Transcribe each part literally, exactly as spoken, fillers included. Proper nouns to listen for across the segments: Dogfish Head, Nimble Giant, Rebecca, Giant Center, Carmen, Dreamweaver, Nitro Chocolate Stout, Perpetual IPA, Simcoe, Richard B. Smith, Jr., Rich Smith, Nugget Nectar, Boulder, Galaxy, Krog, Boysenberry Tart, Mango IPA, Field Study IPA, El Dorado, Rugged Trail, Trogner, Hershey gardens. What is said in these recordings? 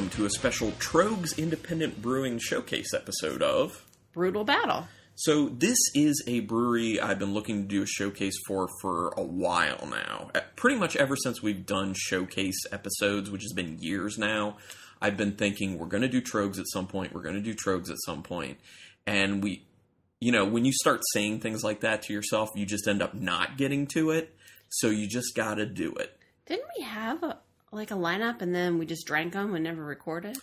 welcome to a special Troegs Independent Brewing Showcase episode of... Brutal Battle. So this is a brewery I've been looking to do a showcase for for a while now. Pretty much ever since we've done showcase episodes, which has been years now, I've been thinking we're going to do Troegs at some point, we're going to do Troegs at some point. And we, you know, when you start saying things like that to yourself, you just end up not getting to it. So you just got to do it. Didn't we have a, like a lineup and then we just drank them and never recorded?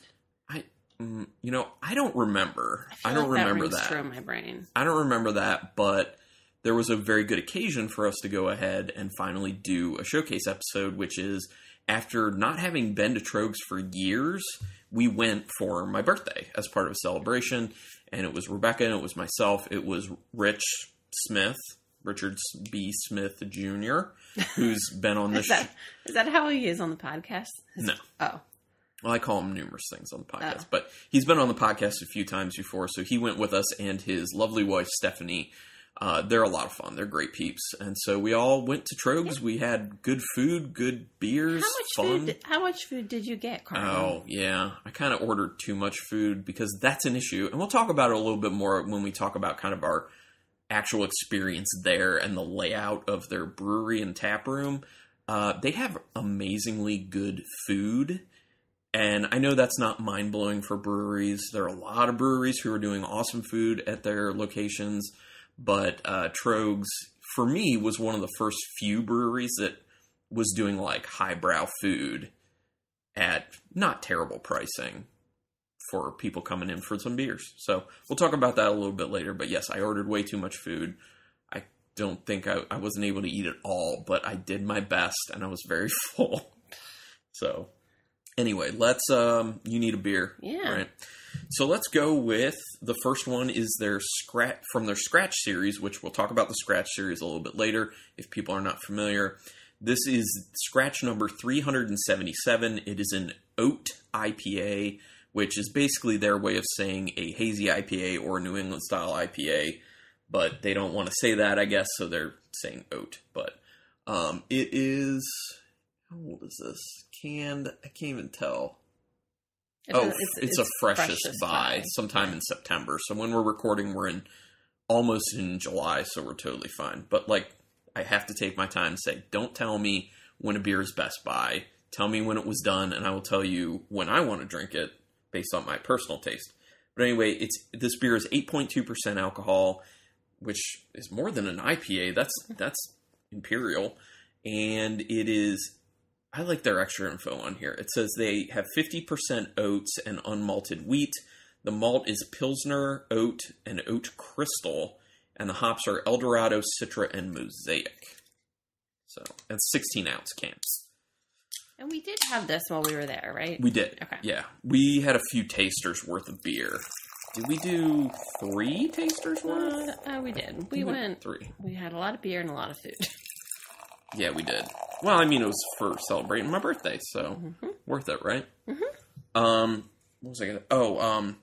I, you know, I don't remember. I, I don't like remember that. That rings true in my brain. I don't remember that, but there was a very good occasion for us to go ahead and finally do a showcase episode, which is after not having been to Troegs for years, we went for my birthday as part of a celebration, and it was Rebecca, and it was myself, it was Rich Smith, Richard B. Smith Junior, who's been on this. Is, that, is that how he is on the podcast? Is no. It, oh. Well, I call him numerous things on the podcast, oh. but he's been on the podcast a few times before, so he went with us and his lovely wife, Stephanie. Uh, they're a lot of fun. They're great peeps. And so we all went to Troegs. Yeah. We had good food, good beers, how much fun. Food, how much food did you get, Carmen? Oh, yeah. I kind of ordered too much food because that's an issue. And we'll talk about it a little bit more when we talk about kind of our actual experience there and the layout of their brewery and tap room. Uh, they have amazingly good food. And I know that's not mind-blowing for breweries. There are a lot of breweries who are doing awesome food at their locations. But uh, Troegs, for me, was one of the first few breweries that was doing, like, highbrow food at not terrible pricing for people coming in for some beers. So we'll talk about that a little bit later. But, yes, I ordered way too much food. I don't think I, I wasn't able to eat it all, but I did my best, and I was very full. So... Anyway, let's, um, you need a beer. Yeah. Right. So let's go with the first one is their scratch from their scratch series, which we'll talk about the scratch series a little bit later if people are not familiar. This is scratch number three hundred seventy-seven. It is an oat I P A, which is basically their way of saying a hazy I P A or a New England style I P A, but they don't want to say that, I guess. So they're saying oat, but, um, it is, how old is this? Canned? I can't even tell. It's oh, a, it's, it's, it's a freshest, freshest buy sometime in September. So when we're recording, we're in almost in July, so we're totally fine. But, like, I have to take my time and say, don't tell me when a beer is best buy. Tell me when it was done, and I will tell you when I want to drink it based on my personal taste. But anyway, it's this beer is eight point two percent alcohol, which is more than an I P A. That's, that's imperial. And it is... I like their extra info on here. It says they have fifty percent oats and unmalted wheat. The malt is Pilsner, oat, and oat crystal. And the hops are El Dorado, Citra, and Mosaic. So, that's sixteen ounce cans. And we did have this while we were there, right? We did. Okay. Yeah. We had a few tasters worth of beer. Did we do three tasters worth? Uh, uh, we did. We, we went, went three. We had a lot of beer and a lot of food. Yeah, we did. Well, I mean, it was for celebrating my birthday, so mm-hmm. worth it, right? Mm-hmm. Um, what was I gonna? Oh, um,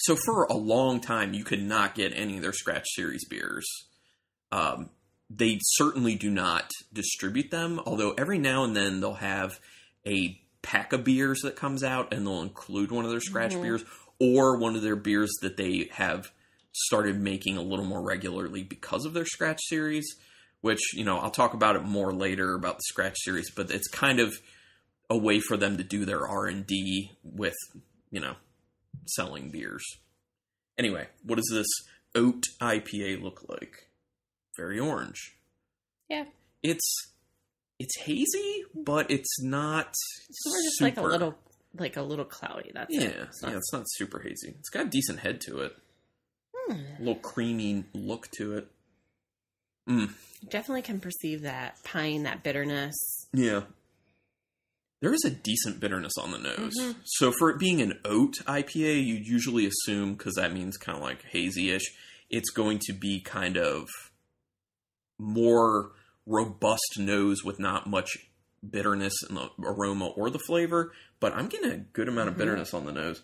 so for a long time, you could not get any of their Scratch Series beers. Um, they certainly do not distribute them, although every now and then they'll have a pack of beers that comes out, and they'll include one of their Scratch mm-hmm. beers or one of their beers that they have started making a little more regularly because of their Scratch Series. Which, you know, I'll talk about it more later about the Scratch Series, but it's kind of a way for them to do their R and D with, you know, selling beers. Anyway, what does this oat I P A look like? Very orange. Yeah. It's it's hazy, but it's not super. It's just like a little, like a little cloudy. That's yeah, it. It's not, yeah, it's not super hazy. It's got a decent head to it. Hmm. A little creamy look to it. Mm. Definitely can perceive that pine, that bitterness. Yeah. There is a decent bitterness on the nose. Mm-hmm. So for it being an oat I P A, you usually assume, because that means kind of like hazy-ish, it's going to be kind of more robust nose with not much bitterness in the aroma or the flavor. But I'm getting a good amount of bitterness mm-hmm. on the nose.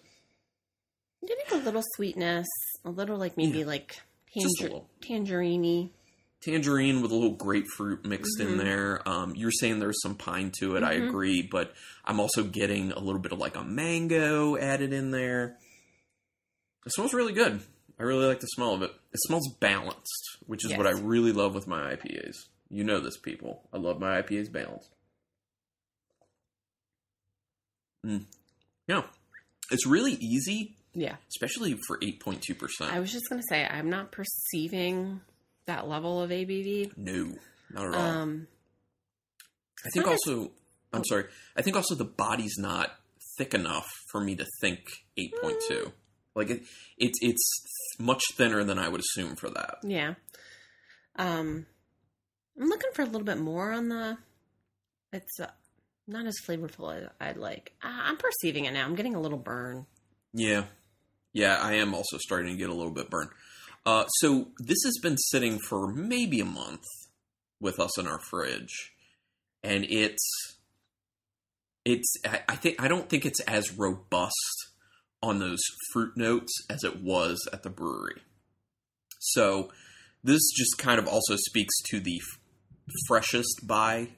I'm getting a little sweetness, a little like maybe yeah. like tanger- tangerine-y. tangerine with a little grapefruit mixed mm-hmm. in there. Um, you were saying there's some pine to it. Mm-hmm. I agree, but I'm also getting a little bit of like a mango added in there. It smells really good. I really like the smell of it. It smells balanced, which is yes. what I really love with my I P As. You know this, people. I love my I P As balanced. Mm. Yeah. It's really easy. Yeah. Especially for eight point two percent. I was just going to say, I'm not perceiving that level of A B V. No, not at all. Um, I think also, as... I'm oh. sorry. I think also the body's not thick enough for me to think eight point two. Mm. Like, it, it, it's much thinner than I would assume for that. Yeah. Um, I'm looking for a little bit more on the... It's uh, not as flavorful as I'd like. I, I'm perceiving it now. I'm getting a little burn. Yeah. Yeah, I am also starting to get a little bit burn. Uh, so, this has been sitting for maybe a month with us in our fridge. And it's... It's... I, I think I don't think it's as robust on those fruit notes as it was at the brewery. So this just kind of also speaks to the f- freshest by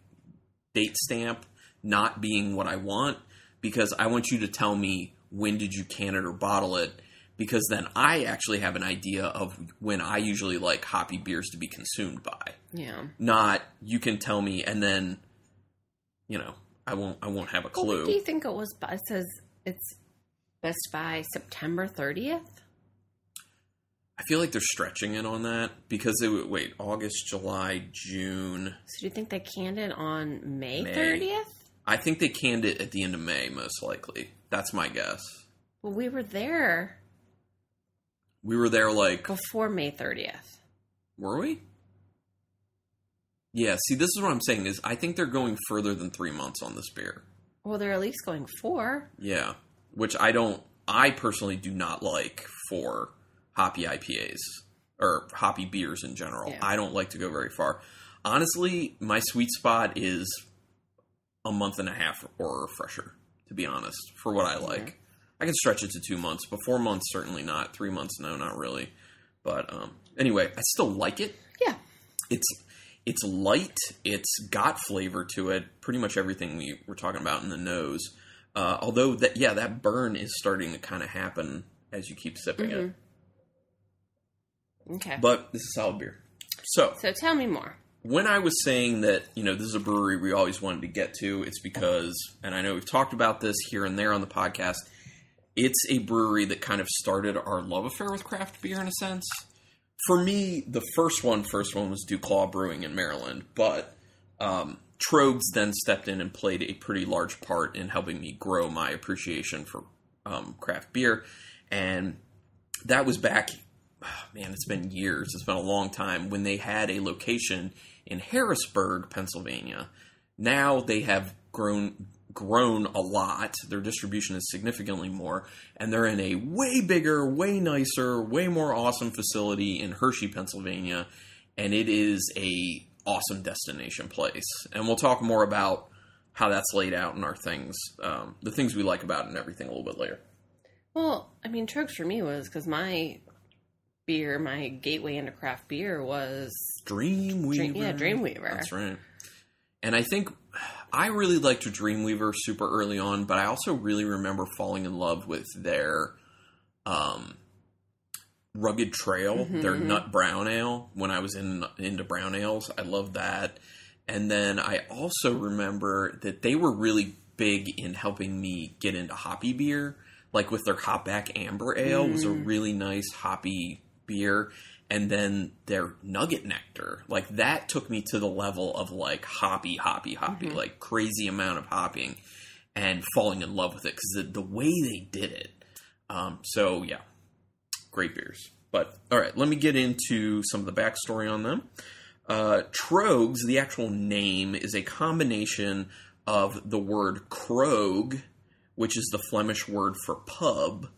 date stamp not being what I want, because I want you to tell me when did you can it or bottle it, because then I actually have an idea of when I usually like hoppy beers to be consumed by. Yeah. Not you can tell me and then, you know, I won't I won't have a clue. Well, what do you think it was? By, it says it's best by September thirtieth? I feel like they're stretching it on that because they would wait, August, July, June. So do you think they canned it on May, May thirtieth? I think they canned it at the end of May, most likely. That's my guess. Well, we were there. We were there like... Before May thirtieth. Were we? Yeah, see, this is what I'm saying is I think they're going further than three months on this beer. Well, they're at least going four. Yeah. Which I don't, I personally do not like for hoppy I P As or hoppy beers in general. Yeah. I don't like to go very far. Honestly, my sweet spot is a month and a half or fresher, to be honest, for what I like. Yeah. I can stretch it to two months, but four months, certainly not. Three months, no, not really. But um, anyway, I still like it. Yeah. It's it's light. It's got flavor to it. Pretty much everything we were talking about in the nose. Uh, although, that yeah, that burn is starting to kind of happen as you keep sipping mm-hmm. it. Okay. But this is solid beer. So, so tell me more. When I was saying that, you know, this is a brewery we always wanted to get to, it's because, and I know we've talked about this here and there on the podcast, it's a brewery that kind of started our love affair with craft beer in a sense. For me, the first one, first one was Duclaw Brewing in Maryland, but... Um, Troegs then stepped in and played a pretty large part in helping me grow my appreciation for um, craft beer. And that was back, oh man, it's been years. It's been a long time when they had a location in Harrisburg, Pennsylvania. Now they have grown grown a lot. Their distribution is significantly more. And they're in a way bigger, way nicer, way more awesome facility in Hershey, Pennsylvania. And it is a... awesome destination place. And we'll talk more about how that's laid out in our things, um, the things we like about it and everything a little bit later. Well, I mean, Troegs for me was because my beer, my gateway into craft beer was... Dreamweaver. Dream, yeah, Dreamweaver. That's right. And I think I really liked Dreamweaver super early on, but I also really remember falling in love with their... Um, Rugged Trail, mm-hmm, their mm-hmm. nut brown ale. When I was in into brown ales, I loved that. And then I also remember that they were really big in helping me get into hoppy beer. Like with their Hopback Amber Ale mm. was a really nice hoppy beer. And then their Nugget Nectar. Like that took me to the level of like hoppy, hoppy, hoppy. Mm-hmm. Like crazy amount of hopping and falling in love with it. Because the, the way they did it. Um, so, yeah. Great beers. But, all right, let me get into some of the backstory on them. Uh, Troegs, the actual name, is a combination of the word Krog, which is the Flemish word for pub,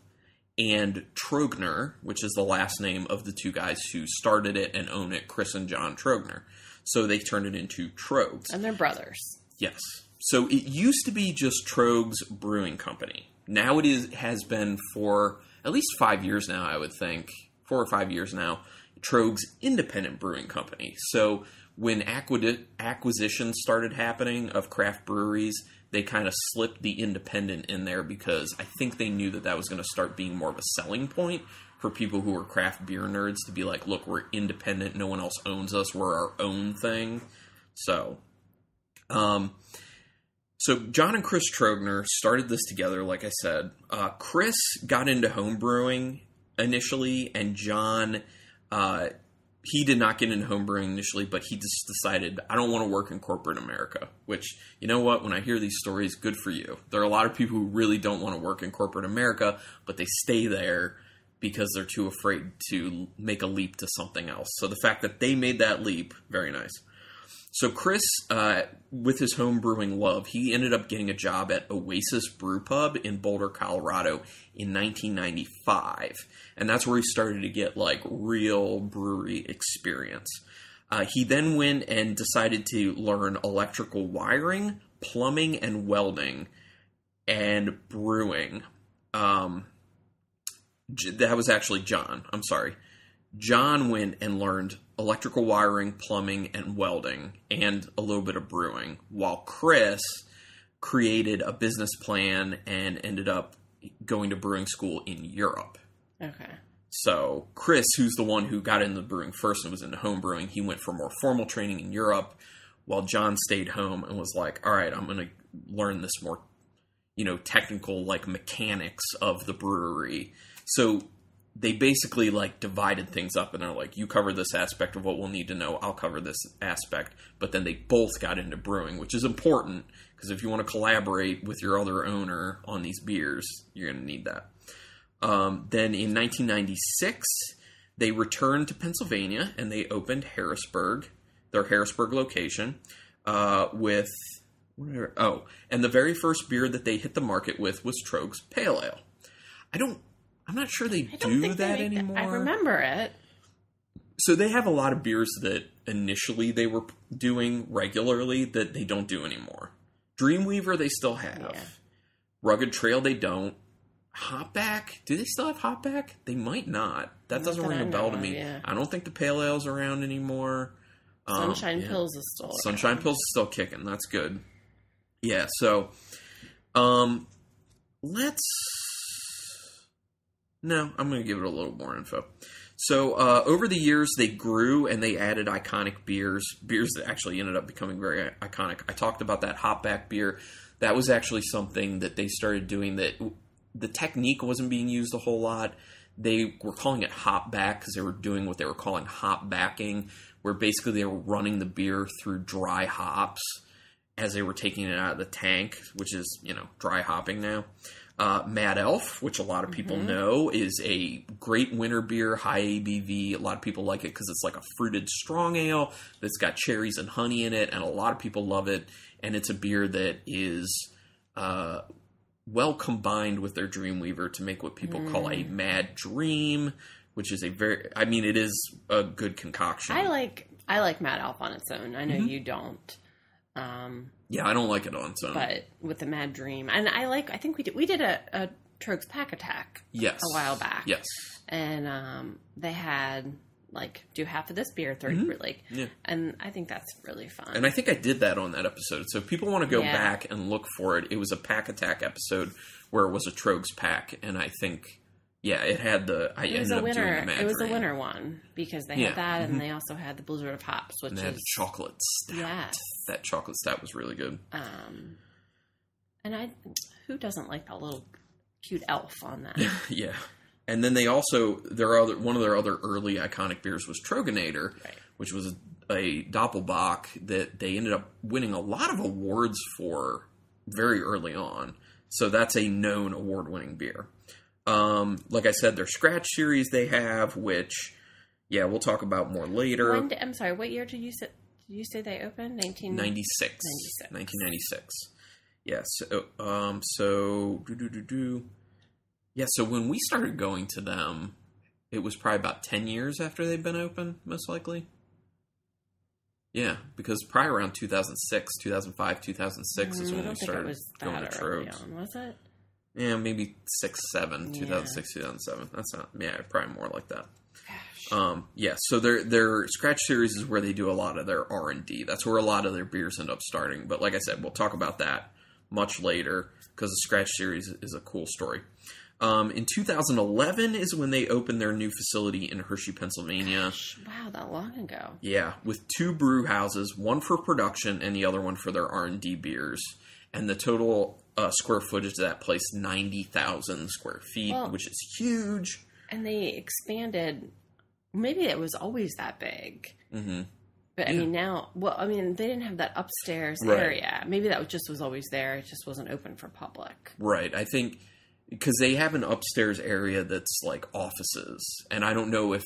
and Trogner, which is the last name of the two guys who started it and own it, Chris and John Trogner. So they turned it into Troegs. And they're brothers. Yes. So it used to be just Troegs Brewing Company. Now it is has been for... at least five years now, I would think, four or five years now, Troegs Independent Brewing Company. So when acqui- acquisitions started happening of craft breweries, they kind of slipped the independent in there because I think they knew that that was going to start being more of a selling point for people who are craft beer nerds to be like, look, we're independent. No one else owns us. We're our own thing. So, um, so John and Chris Trogner started this together. Like I said, uh, Chris got into home brewing initially, and John, uh, he did not get into homebrewing initially, but he just decided, I don't want to work in corporate America, which, you know what, when I hear these stories, good for you. There are a lot of people who really don't want to work in corporate America, but they stay there because they're too afraid to make a leap to something else. So the fact that they made that leap, very nice. So Chris, uh, with his homebrewing love, he ended up getting a job at Oasis Brew Pub in Boulder, Colorado in nineteen ninety-five. And that's where he started to get, like, real brewery experience. Uh, he then went and decided to learn electrical wiring, plumbing and welding, and brewing. Um, that was actually John. I'm sorry. John went and learned electrical wiring, plumbing, and welding, and a little bit of brewing, while Chris created a business plan and ended up going to brewing school in Europe. Okay. So Chris, who's the one who got into brewing first and was into home brewing, he went for more formal training in Europe, while John stayed home and was like, all right, I'm going to learn this more, you know, technical, like, mechanics of the brewery. So they basically, like, divided things up, and they're like, you cover this aspect of what we'll need to know, I'll cover this aspect. But then they both got into brewing, which is important, because if you want to collaborate with your other owner on these beers, you're going to need that. Um, then in nineteen ninety-six, they returned to Pennsylvania, and they opened Harrisburg, their Harrisburg location, uh, with, whatever, oh, and the very first beer that they hit the market with was Troegs Pale Ale. I don't... I'm not sure they do that anymore. I remember it. So they have a lot of beers that initially they were doing regularly that they don't do anymore. Dreamweaver, they still have. Yeah. Rugged Trail, they don't. Hopback, do they still have Hopback? They might not. That doesn't ring a bell to me. I don't think the Pale Ale's around anymore. Sunshine Pills is still around. Sunshine Pills is still kicking. That's good. Yeah, so um, let's... No, I'm going to give it a little more info. So uh, over the years, they grew and they added iconic beers, beers that actually ended up becoming very iconic. I talked about that Hopback beer. That was actually something that they started doing that the technique wasn't being used a whole lot. They were calling it Hopback because they were doing what they were calling hop backing, where basically they were running the beer through dry hops as they were taking it out of the tank, which is, you know, dry hopping now. Uh, Mad Elf, which a lot of people mm-hmm. know, is a great winter beer, high A B V. A lot of people like it because it's like a fruited strong ale that's got cherries and honey in it, and a lot of people love it. And it's a beer that is uh, well combined with their Dreamweaver to make what people mm. call a Mad Dream, which is a very... I mean, it is a good concoction. I like I like Mad Elf on its own. I know mm-hmm. you don't. Um, yeah, I don't like it on its own. But with the Mad Dream. And I like, I think we did, we did a, a Troegs Pack Attack yes. a while back. Yes. And, um, they had like, do half of this beer, thirty mm-hmm. fruit lake. Yeah. And I think that's really fun. And I think I did that on that episode. So if people want to go yeah. back and look for it, it was a Pack Attack episode where it was a Troegs pack. And I think, yeah, it had the, I ended up winter, doing the Mad Dream. It was a winter one because they yeah. had that mm-hmm. and they also had the Blizzard of Hops, which and they is... had a chocolate stout. Yes. That chocolate stout was really good. Um, and I, who doesn't like that little cute elf on that? yeah. And then they also, their other, one of their other early iconic beers was Troganator, right. which was a, a Doppelbock that they ended up winning a lot of awards for very early on. So that's a known award-winning beer. Um, like I said, their Scratch series they have, which, yeah, we'll talk about more later. When did, I'm sorry, what year did you say? Did you say they opened? nineteen ninety-six. nineteen ninety-six. Yeah, so, um, so, do-do-do-do. Yeah, so when we started going to them, it was probably about ten years after they've been open, most likely. Yeah, because probably around two thousand six, two thousand five, two thousand six mm, is when we started going to Troegs. Was it? Yeah, maybe six, seven, two thousand six, yeah. two thousand seven. That's not, yeah, probably more like that. Gosh. Um, yeah, so their their Scratch Series is where they do a lot of their R and D. That's where a lot of their beers end up starting. But like I said, we'll talk about that much later because the Scratch Series is a cool story. Um, in two thousand eleven is when they opened their new facility in Hershey, Pennsylvania. Gosh, wow, that long ago. Yeah, with two brew houses, one for production and the other one for their R and D beers. And the total uh, square footage of that place, ninety thousand square feet, well, which is huge. And they expanded. Maybe it was always that big. Mm-hmm. But, I yeah. mean, now, well, I mean, they didn't have that upstairs right. area. Maybe that just was always there. It just wasn't open for public. Right, I think... Because they have an upstairs area that's like offices. And I don't know if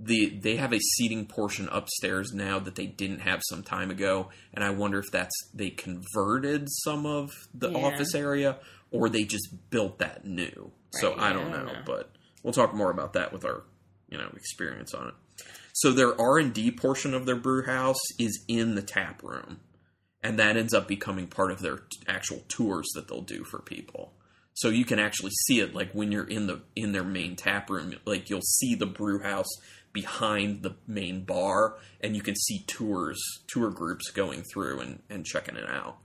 the they have a seating portion upstairs now that they didn't have some time ago. And I wonder if that's they converted some of the yeah. office area or they just built that new. Right. So I don't, yeah, I don't know. know. But we'll talk more about that with our you know experience on it. So their R and D portion of their brew house is in the tap room. And that ends up becoming part of their t- actual tours that they'll do for people. So you can actually see it, like, when you're in the in their main tap room. Like, you'll see the brew house behind the main bar, and you can see tours, tour groups going through and, and checking it out.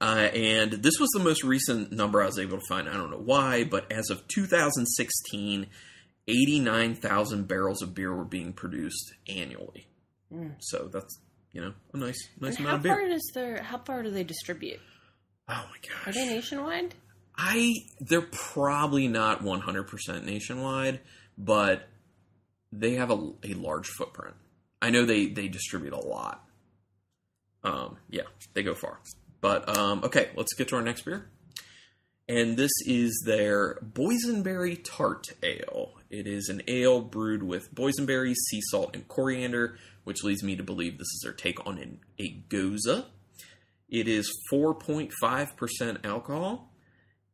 Uh, and this was the most recent number I was able to find. I don't know why, but as of two thousand sixteen, eighty-nine thousand barrels of beer were being produced annually. Mm. So that's, you know, a nice, nice and amount of beer. How far is their, how far do they distribute? Oh, my gosh. Are they nationwide? I they're probably not one hundred percent nationwide, but they have a, a large footprint. I know they, they distribute a lot. Um, yeah, they go far. But, um, okay, let's get to our next beer. And this is their Boysenberry Tart Ale. It is an ale brewed with boysenberries, sea salt, and coriander, which leads me to believe this is their take on an, a goza. It is four point five percent alcohol.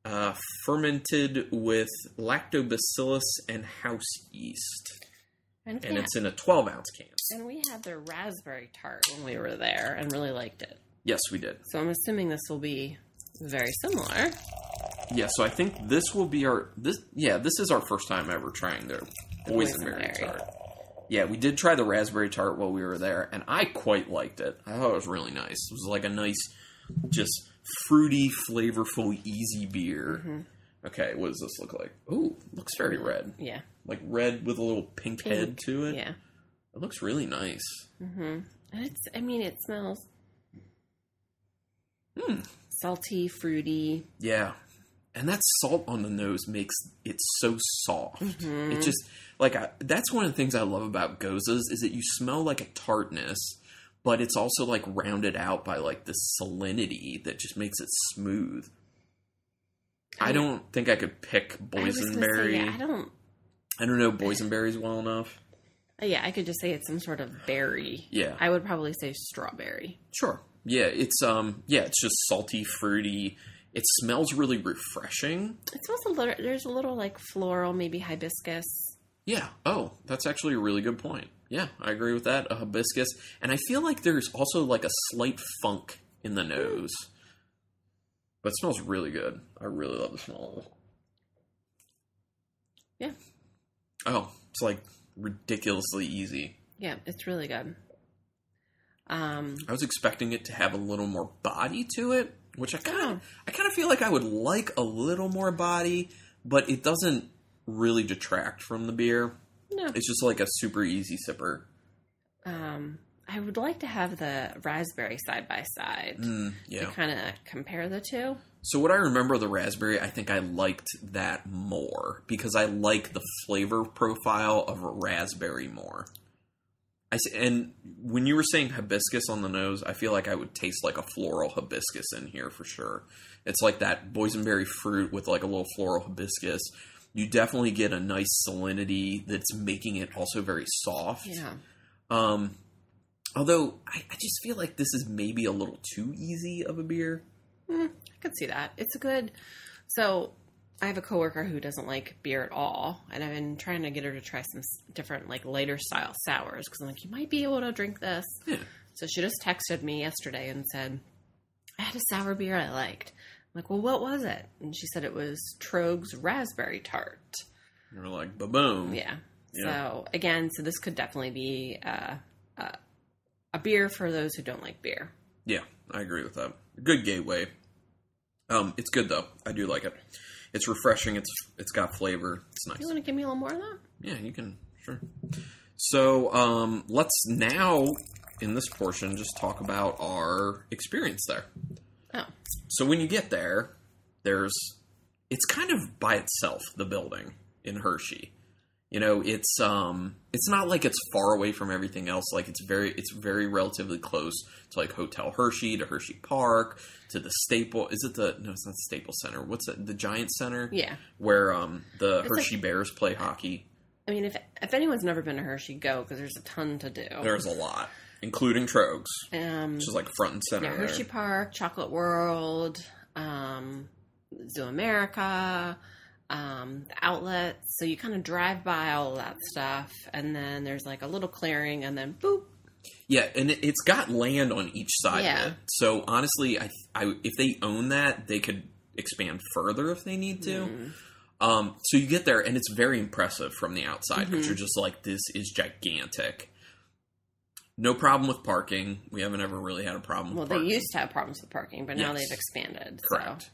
Uh, fermented with lactobacillus and house yeast. And, and it's in a twelve-ounce can. And we had their raspberry tart when we were there and really liked it. Yes, we did. So I'm assuming this will be very similar. Yeah, so I think this will be our... this. Yeah, this is our first time ever trying their boysenberry tart. Yeah, we did try the raspberry tart while we were there, and I quite liked it. I thought it was really nice. It was like a nice, just... fruity, flavorful, easy beer. Mm-hmm. Okay, what does this look like? Ooh, looks very red. Yeah. Like red with a little pink, pink head to it. Yeah. It looks really nice. Mm-hmm. It's, I mean, it smells mm. salty, fruity. Yeah. And that salt on the nose makes it so soft. Mm-hmm. It just, like, I, that's one of the things I love about gozas is that you smell like a tartness. But it's also, like, rounded out by, like, this salinity that just makes it smooth. I, I don't think I could pick boysenberry. I, yeah, I don't... I don't know boysenberries well enough. Yeah, I could just say it's some sort of berry. Yeah. I would probably say strawberry. Sure. Yeah, it's, um... Yeah, it's just salty, fruity. It smells really refreshing. It smells a little... There's a little, like, floral, maybe hibiscus. Yeah. Oh, that's actually a really good point. Yeah, I agree with that. A hibiscus. And I feel like there's also like a slight funk in the nose. But it smells really good. I really love the smell of it. Yeah. Oh, it's like ridiculously easy. Yeah, it's really good. Um, I was expecting it to have a little more body to it, which I kind of, oh. I kind of feel like I would like a little more body, but it doesn't really detract from the beer. No. It's just like a super easy sipper. Um, I would like to have the raspberry side by side mm, yeah. to kind of compare the two. So what I remember of the raspberry, I think I liked that more because I like the flavor profile of a raspberry more. I and when you were saying hibiscus on the nose, I feel like I would taste like a floral hibiscus in here for sure. It's like that boysenberry fruit with like a little floral hibiscus. You definitely get a nice salinity that's making it also very soft. Yeah. Um, although, I, I just feel like this is maybe a little too easy of a beer. Mm, I could see that. It's a good... So, I have a coworker who doesn't like beer at all. And I've been trying to get her to try some different, like, lighter style sours. Because I'm like, you might be able to drink this. Yeah. So, she just texted me yesterday and said, I had a sour beer I liked. Like, well, what was it? And she said it was Troegs Raspberry Tart. You were like, ba-boom. Yeah. Yeah. So again, so this could definitely be uh, uh, a beer for those who don't like beer. Yeah, I agree with that. Good gateway. Um, it's good though. I do like it. It's refreshing. It's it's got flavor. It's nice. You want to give me a little more of that? Yeah, you can. Sure. So um, let's now, in this portion, just talk about our experience there. Oh. So when you get there, there's... It's kind of by itself, the building in Hershey. You know, it's um, it's not like it's far away from everything else. Like it's very, it's very relatively close to like Hotel Hershey, to Hershey Park, to the Staple. Is it the no? It's not the Staple Center. What's it? The Giant Center. Yeah. Where um the it's Hershey like, Bears play hockey. I mean, if if anyone's never been to Hershey, go because there's a ton to do. There's a lot, including Troegs, um, which is like front and center. Yeah, Hershey there. Park, Chocolate World, um, Zoo America. Um, the outlets, so you kind of drive by all that stuff, and then there's like a little clearing, and then boop. Yeah, and it's got land on each side yeah. of it. So honestly, I, I if they own that, they could expand further if they need to. Mm. Um, so you get there, and it's very impressive from the outside, because mm-hmm. you're just like, this is gigantic. No problem with parking. We haven't ever really had a problem well, with parking. Well, they used to have problems with parking, but yes. now they've expanded. Correct. So.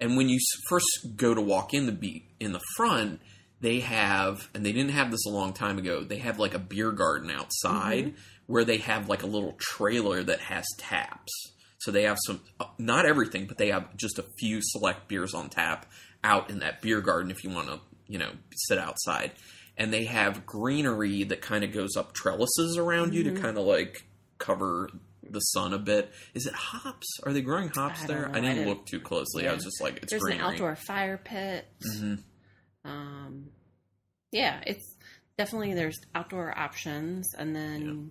And when you first go to walk in the be- in the front, they have, and they didn't have this a long time ago, they have like a beer garden outside mm-hmm. where they have like a little trailer that has taps. So they have some, not everything, but they have just a few select beers on tap out in that beer garden if you want to, you know, sit outside. And they have greenery that kind of goes up trellises around mm-hmm. you to kind of like cover the sun a bit. Is it hops? Are they growing hops I there? I didn't, I didn't look too closely. Yeah. I was just like, it's There's greenery. An outdoor fire pit. Mm-hmm. Um, yeah, it's definitely, there's outdoor options, and then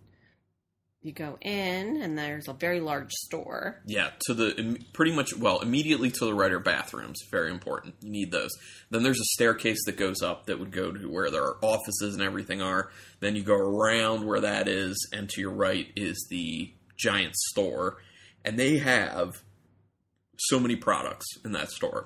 yeah. you go in, and there's a very large store. Yeah, to the, pretty much, well, immediately to the right are bathrooms. Very important. You need those. Then there's a staircase that goes up that would go to where there are offices and everything are. Then you go around where that is, and to your right is the giant store, and they have so many products in that store.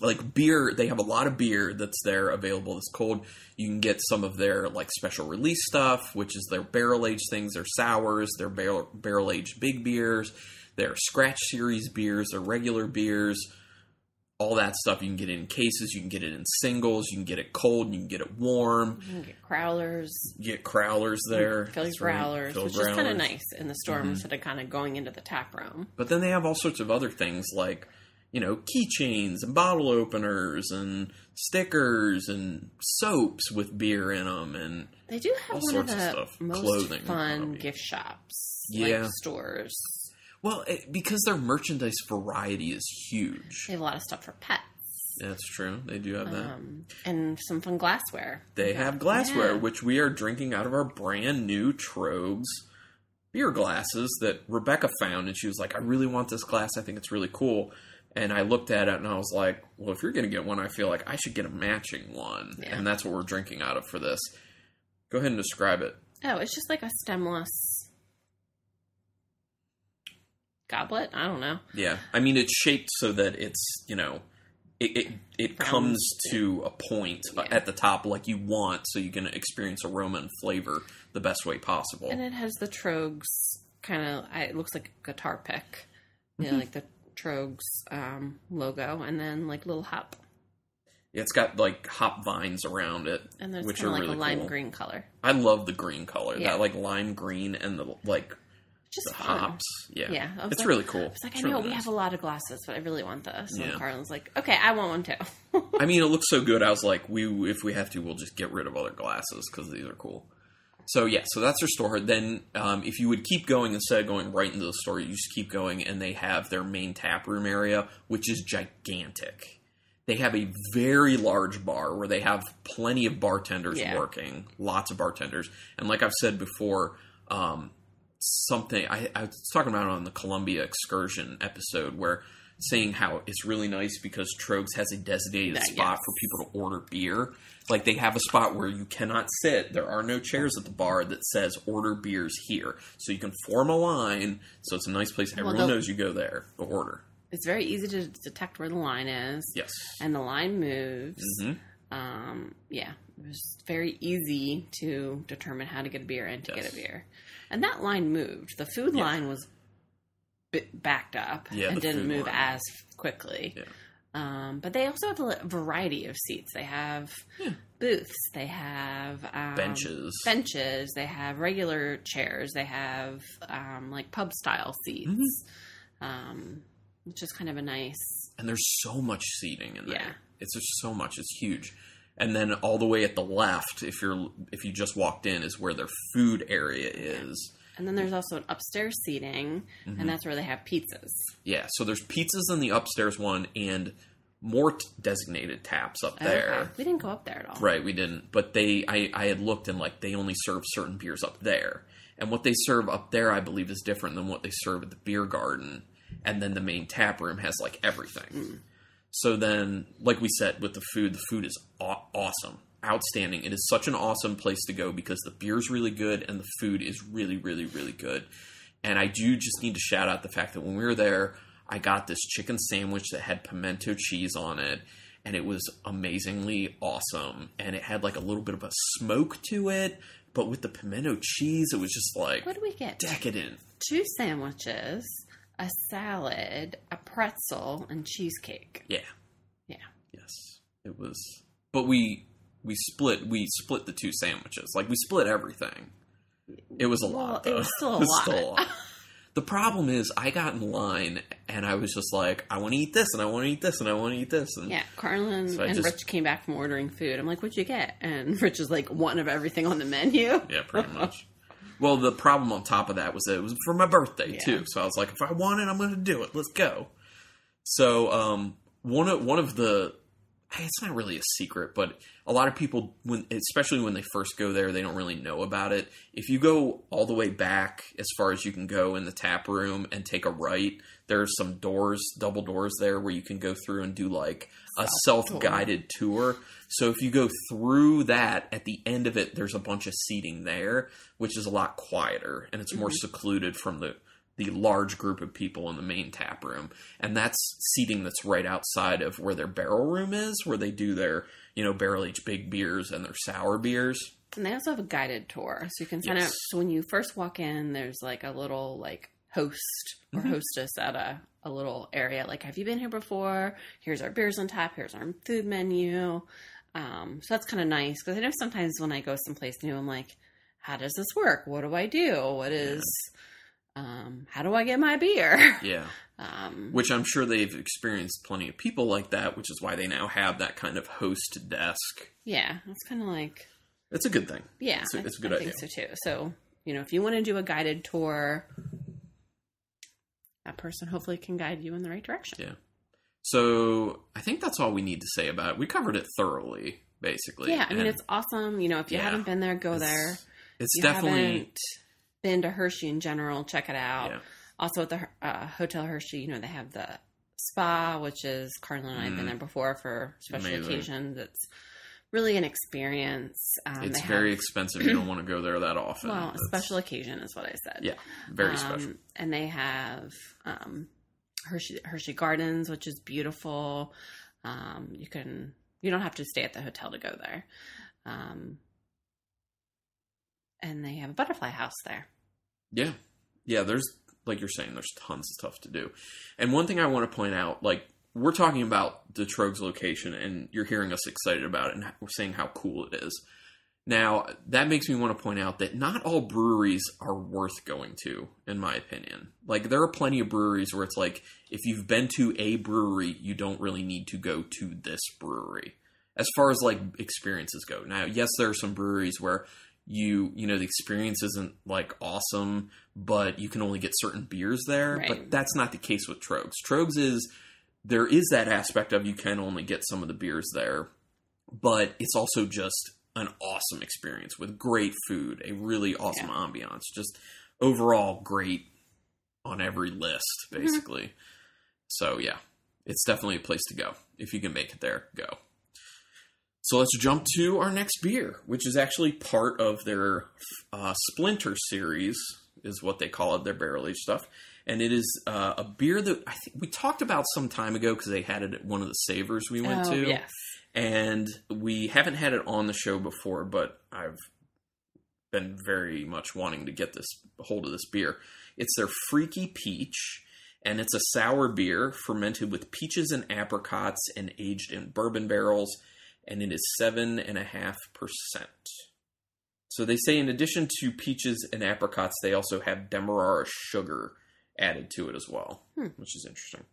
Like beer, they have a lot of beer that's there available that's cold. You can get some of their like special release stuff, which is their barrel-aged things, their sours, their barrel, barrel-aged big beers, their scratch series beers, their regular beers, all that stuff. You can get it in cases, you can get it in singles, you can get it cold, you can get it warm. You can get growlers. You get growlers there. Philly growlers, right. Philly which growlers. Is kind of nice in the store mm-hmm. instead of kind of going into the tap room. But then they have all sorts of other things like, you know, keychains and bottle openers and stickers and soaps with beer in them, and they do have all one sorts of the of stuff. Most Clothing, fun probably. Gift shops, yeah. like stores. Well, it, because their merchandise variety is huge. They have a lot of stuff for pets. That's true. They do have that. Um, and some fun glassware. They yeah. have glassware, yeah. which we are drinking out of our brand new Troegs beer glasses that Rebecca found. And she was like, I really want this glass. I think it's really cool. And I looked at it and I was like, well, if you're going to get one, I feel like I should get a matching one. Yeah. And that's what we're drinking out of for this. Go ahead and describe it. Oh, it's just like a stemless... goblet? I don't know. Yeah. I mean, it's shaped so that it's, you know, it it, it comes to a point yeah. at the top like you want, so you can experience aroma and flavor the best way possible. And it has the Troegs kind of, it looks like a guitar pick. You mm-hmm. know, like the Troegs um, logo, and then like little hop. Yeah, it's got like hop vines around it, and there's which are like really a lime cool. green color. I love the green color. Yeah. That like lime green and the like... Just the fun. Hops. Yeah. yeah. It's like, really cool. I was like, I know really we nice. Have a lot of glasses, but I really want this. And yeah. Carlin's like, okay, I want one too. I mean, it looks so good. I was like, we if we have to, we'll just get rid of other glasses because these are cool. So, yeah. So, that's their store. Then, um, if you would keep going, instead of going right into the store, you just keep going, and they have their main tap room area, which is gigantic. They have a very large bar where they have plenty of bartenders yeah. working. Lots of bartenders. And like I've said before, um... something I, I was talking about on the Columbia excursion episode, where saying how it's really nice because Troegs has a designated that, spot yes. for people to order beer. Like they have a spot where you cannot sit. There are no chairs at the bar that says order beers here. So you can form a line. So it's a nice place. Everyone well, knows you go there to order. It's very easy to detect where the line is. Yes. And the line moves. Mm-hmm. Um, yeah. It was very easy to determine how to get a beer and to yes. get a beer. And that line moved. The food yeah. line was bit backed up yeah, and didn't move line. as quickly. Yeah. Um, but they also have a variety of seats. They have yeah. booths. They have um, benches. Benches. They have regular chairs. They have um, like pub style seats. Mm-hmm. Um, which is kind of a nice. And there's so much seating in there. Yeah. It's just so much. It's huge. And then all the way at the left, if you're if you just walked in, is where their food area is. Yeah. And then there's also an upstairs seating, mm-hmm. and that's where they have pizzas. Yeah, so there's pizzas in the upstairs one and more t- designated taps up there. Okay. We didn't go up there at all. Right, we didn't. But they, I, I had looked and, like, they only serve certain beers up there. And what they serve up there, I believe, is different than what they serve at the beer garden. And then the main tap room has, like, everything. Mm. So then, like we said, with the food, the food is aw- awesome. Outstanding. It is such an awesome place to go because the beer's really good and the food is really, really, really good. And I do just need to shout out the fact that when we were there, I got this chicken sandwich that had pimento cheese on it, and it was amazingly awesome. And it had like a little bit of a smoke to it, but with the pimento cheese, it was just like, what did we get? Decadent. Two sandwiches, a salad, a pretzel, and cheesecake. Yeah. Yeah. Yes. It was, but we... We split we split the two sandwiches. Like, we split everything. It was a well, lot, though. It was still a was lot. Still a lot. The problem is, I got in line, and I was just like, I want to eat this, and I want to eat this, and I want to eat this. And yeah, Carlin so and just, Rich came back from ordering food. I'm like, what'd you get? And Rich is like, one of everything on the menu. Yeah, pretty much. Well, the problem on top of that was that it was for my birthday, yeah. too. So I was like, if I want it, I'm going to do it. Let's go. So um, one of, one of the... It's not really a secret, but a lot of people, when especially when they first go there, they don't really know about it. If you go all the way back as far as you can go in the tap room and take a right, there are some doors, double doors there where you can go through and do like a self-guided tour. So if you go through that, at the end of it, there's a bunch of seating there, which is a lot quieter and it's more mm-hmm. secluded from the... the large group of people in the main tap room. And that's seating that's right outside of where their barrel room is, where they do their, you know, barrel-aged big beers and their sour beers. And they also have a guided tour. So you can kind yes. of, so when you first walk in, there's like a little like host or mm-hmm. hostess at a, a little area. Like, have you been here before? Here's our beers on tap. Here's our food menu. Um, so that's kind of nice. Because I know sometimes when I go someplace new, I'm like, how does this work? What do I do? What is... Yeah. Um, how do I get my beer? Yeah. Um, which I'm sure they've experienced plenty of people like that, which is why they now have that kind of host desk. Yeah. It's kind of like... It's a good thing. Yeah. It's a, it's a good I idea. I think so, too. So, you know, if you want to do a guided tour, that person hopefully can guide you in the right direction. Yeah. So, I think that's all we need to say about it. We covered it thoroughly, basically. Yeah. I and mean, it's awesome. You know, if you yeah, haven't been there, go it's, there. It's you definitely... been to Hershey in general, check it out. Yeah. Also at the uh, Hotel Hershey, you know, they have the spa, which is Carlin and mm. I have been there before for special Amazing. occasions. It's really an experience. Um, it's very have, expensive. You don't want to go there that often. Well, a special occasion is what I said. Yeah, very um, special. And they have um, Hershey, Hershey Gardens, which is beautiful. Um, you can, you don't have to stay at the hotel to go there. Um, and they have a butterfly house there. Yeah. Yeah, there's, like you're saying, there's tons of stuff to do. And one thing I want to point out, like, we're talking about the Troegs location, and you're hearing us excited about it, and we're saying how cool it is. Now, that makes me want to point out that not all breweries are worth going to, in my opinion. Like, there are plenty of breweries where it's like, if you've been to a brewery, you don't really need to go to this brewery. As far as, like, experiences go. Now, yes, there are some breweries where... You you know, the experience isn't, like, awesome, but you can only get certain beers there. Right. But that's not the case with Troegs. Troegs is, there is that aspect of you can only get some of the beers there, but it's also just an awesome experience with great food, a really awesome yeah. ambiance, just overall great on every list, basically. Mm-hmm. So, yeah, it's definitely a place to go. If you can make it there, go. So let's jump to our next beer, which is actually part of their uh, Splinter series, is what they call it, their barrel-aged stuff. And it is uh, a beer that I think we talked about some time ago because they had it at one of the Savers we went oh, to. Yes. And we haven't had it on the show before, but I've been very much wanting to get this hold of this beer. It's their Freaky Peach, and it's a sour beer fermented with peaches and apricots and aged in bourbon barrels, and it is seven point five percent. So they say in addition to peaches and apricots, they also have demerara sugar added to it as well, hmm. which is interesting.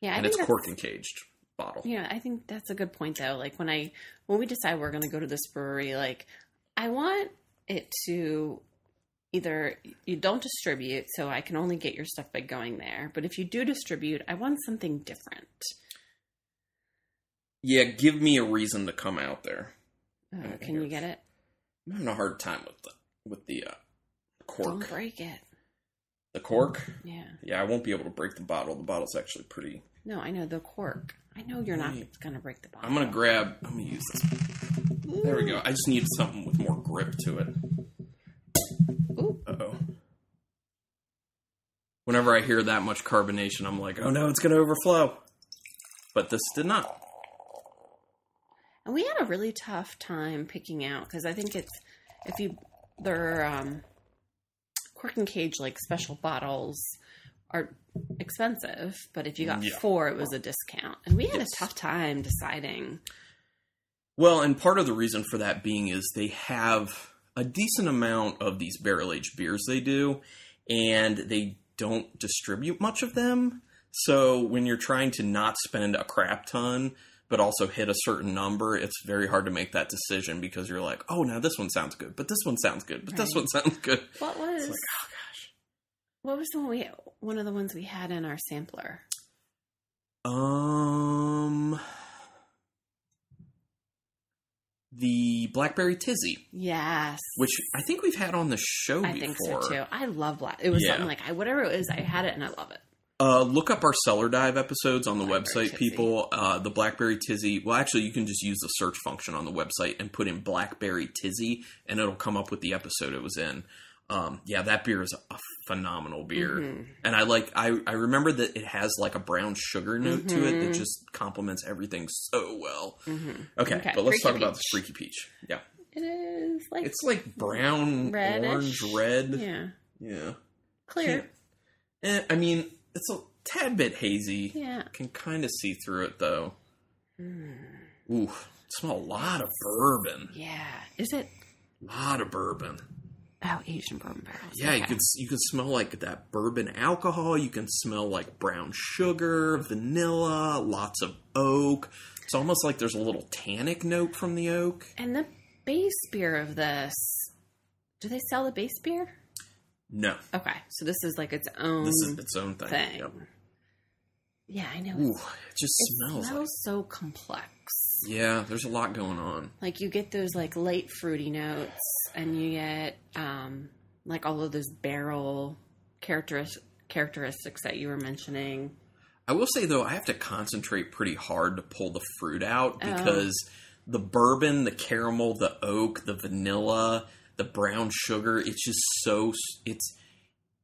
Yeah, I and it's cork and caged bottle. Yeah, I think that's a good point though. Like when I when we decide we're going to go to this brewery, like I want it to either you don't distribute, so I can only get your stuff by going there. But if you do distribute, I want something different. Yeah, give me a reason to come out there. Uh, can you get it? I'm having a hard time with the with the uh, cork. Don't break it. The cork? Yeah. Yeah, I won't be able to break the bottle. The bottle's actually pretty... No, I know. The cork. I know you're not going to break the bottle. I'm going to grab... I'm going to use this. Ooh. There we go. I just need something with more grip to it. Ooh. Uh-oh. Whenever I hear that much carbonation, I'm like, oh no, it's going to overflow. But this did not. And we had a really tough time picking out, because I think it's... If you... They're... Um, cork and cage, like special bottles, are expensive, but if you got yeah. four, it was a discount. And we had yes. a tough time deciding. Well, and part of the reason for that being is they have a decent amount of these barrel-aged beers they do, and they don't distribute much of them. So when you're trying to not spend a crap ton, but also hit a certain number, it's very hard to make that decision because you're like, oh, now this one sounds good, but this one sounds good, but right. this one sounds good. What was? It's like, oh gosh. What was the one we? One of the ones we had in our sampler. Um, the Blackberry Tizzy. Yes. Which I think we've had on the show I before. I think so too. I love black. It was yeah. something like I whatever it is, I had it and I love it. Uh, look up our Cellar Dive episodes on the Blackberry website, Tizzy. people. Uh, the Blackberry Tizzy. Well, actually, you can just use the search function on the website and put in Blackberry Tizzy, and it'll come up with the episode it was in. Um, yeah, that beer is a phenomenal beer. Mm-hmm. And I like. I, I remember that it has like a brown sugar note mm-hmm. to it that just complements everything so well. Mm-hmm. Okay, okay, but let's Freaky talk Peach. about this Freaky Peach. Yeah. It is like... It's like brown, reddish. orange, red. Yeah. Yeah. Clear. Yeah. Eh, I mean... It's a tad bit hazy. Yeah. Can kind of see through it, though. Mm. Ooh. Smell a lot of bourbon. Yeah. Is it? A lot of bourbon. Oh, Asian bourbon barrels. Yeah, okay. you can, you can smell, like, that bourbon alcohol. You can smell, like, brown sugar, vanilla, lots of oak. It's almost like there's a little tannic note from the oak. And the base beer of this, do they sell the base beer? No. Okay, so this is like its own. This is its own thing. thing. Yep. Yeah, I know. Ooh, it just it smells. It smells like, so complex. Yeah, there's a lot going on. Like you get those like light fruity notes, and you get um, like all of those barrel characteris- characteristics that you were mentioning. I will say though, I have to concentrate pretty hard to pull the fruit out because oh. the bourbon, the caramel, the oak, the vanilla. The brown sugar, it's just so, it's,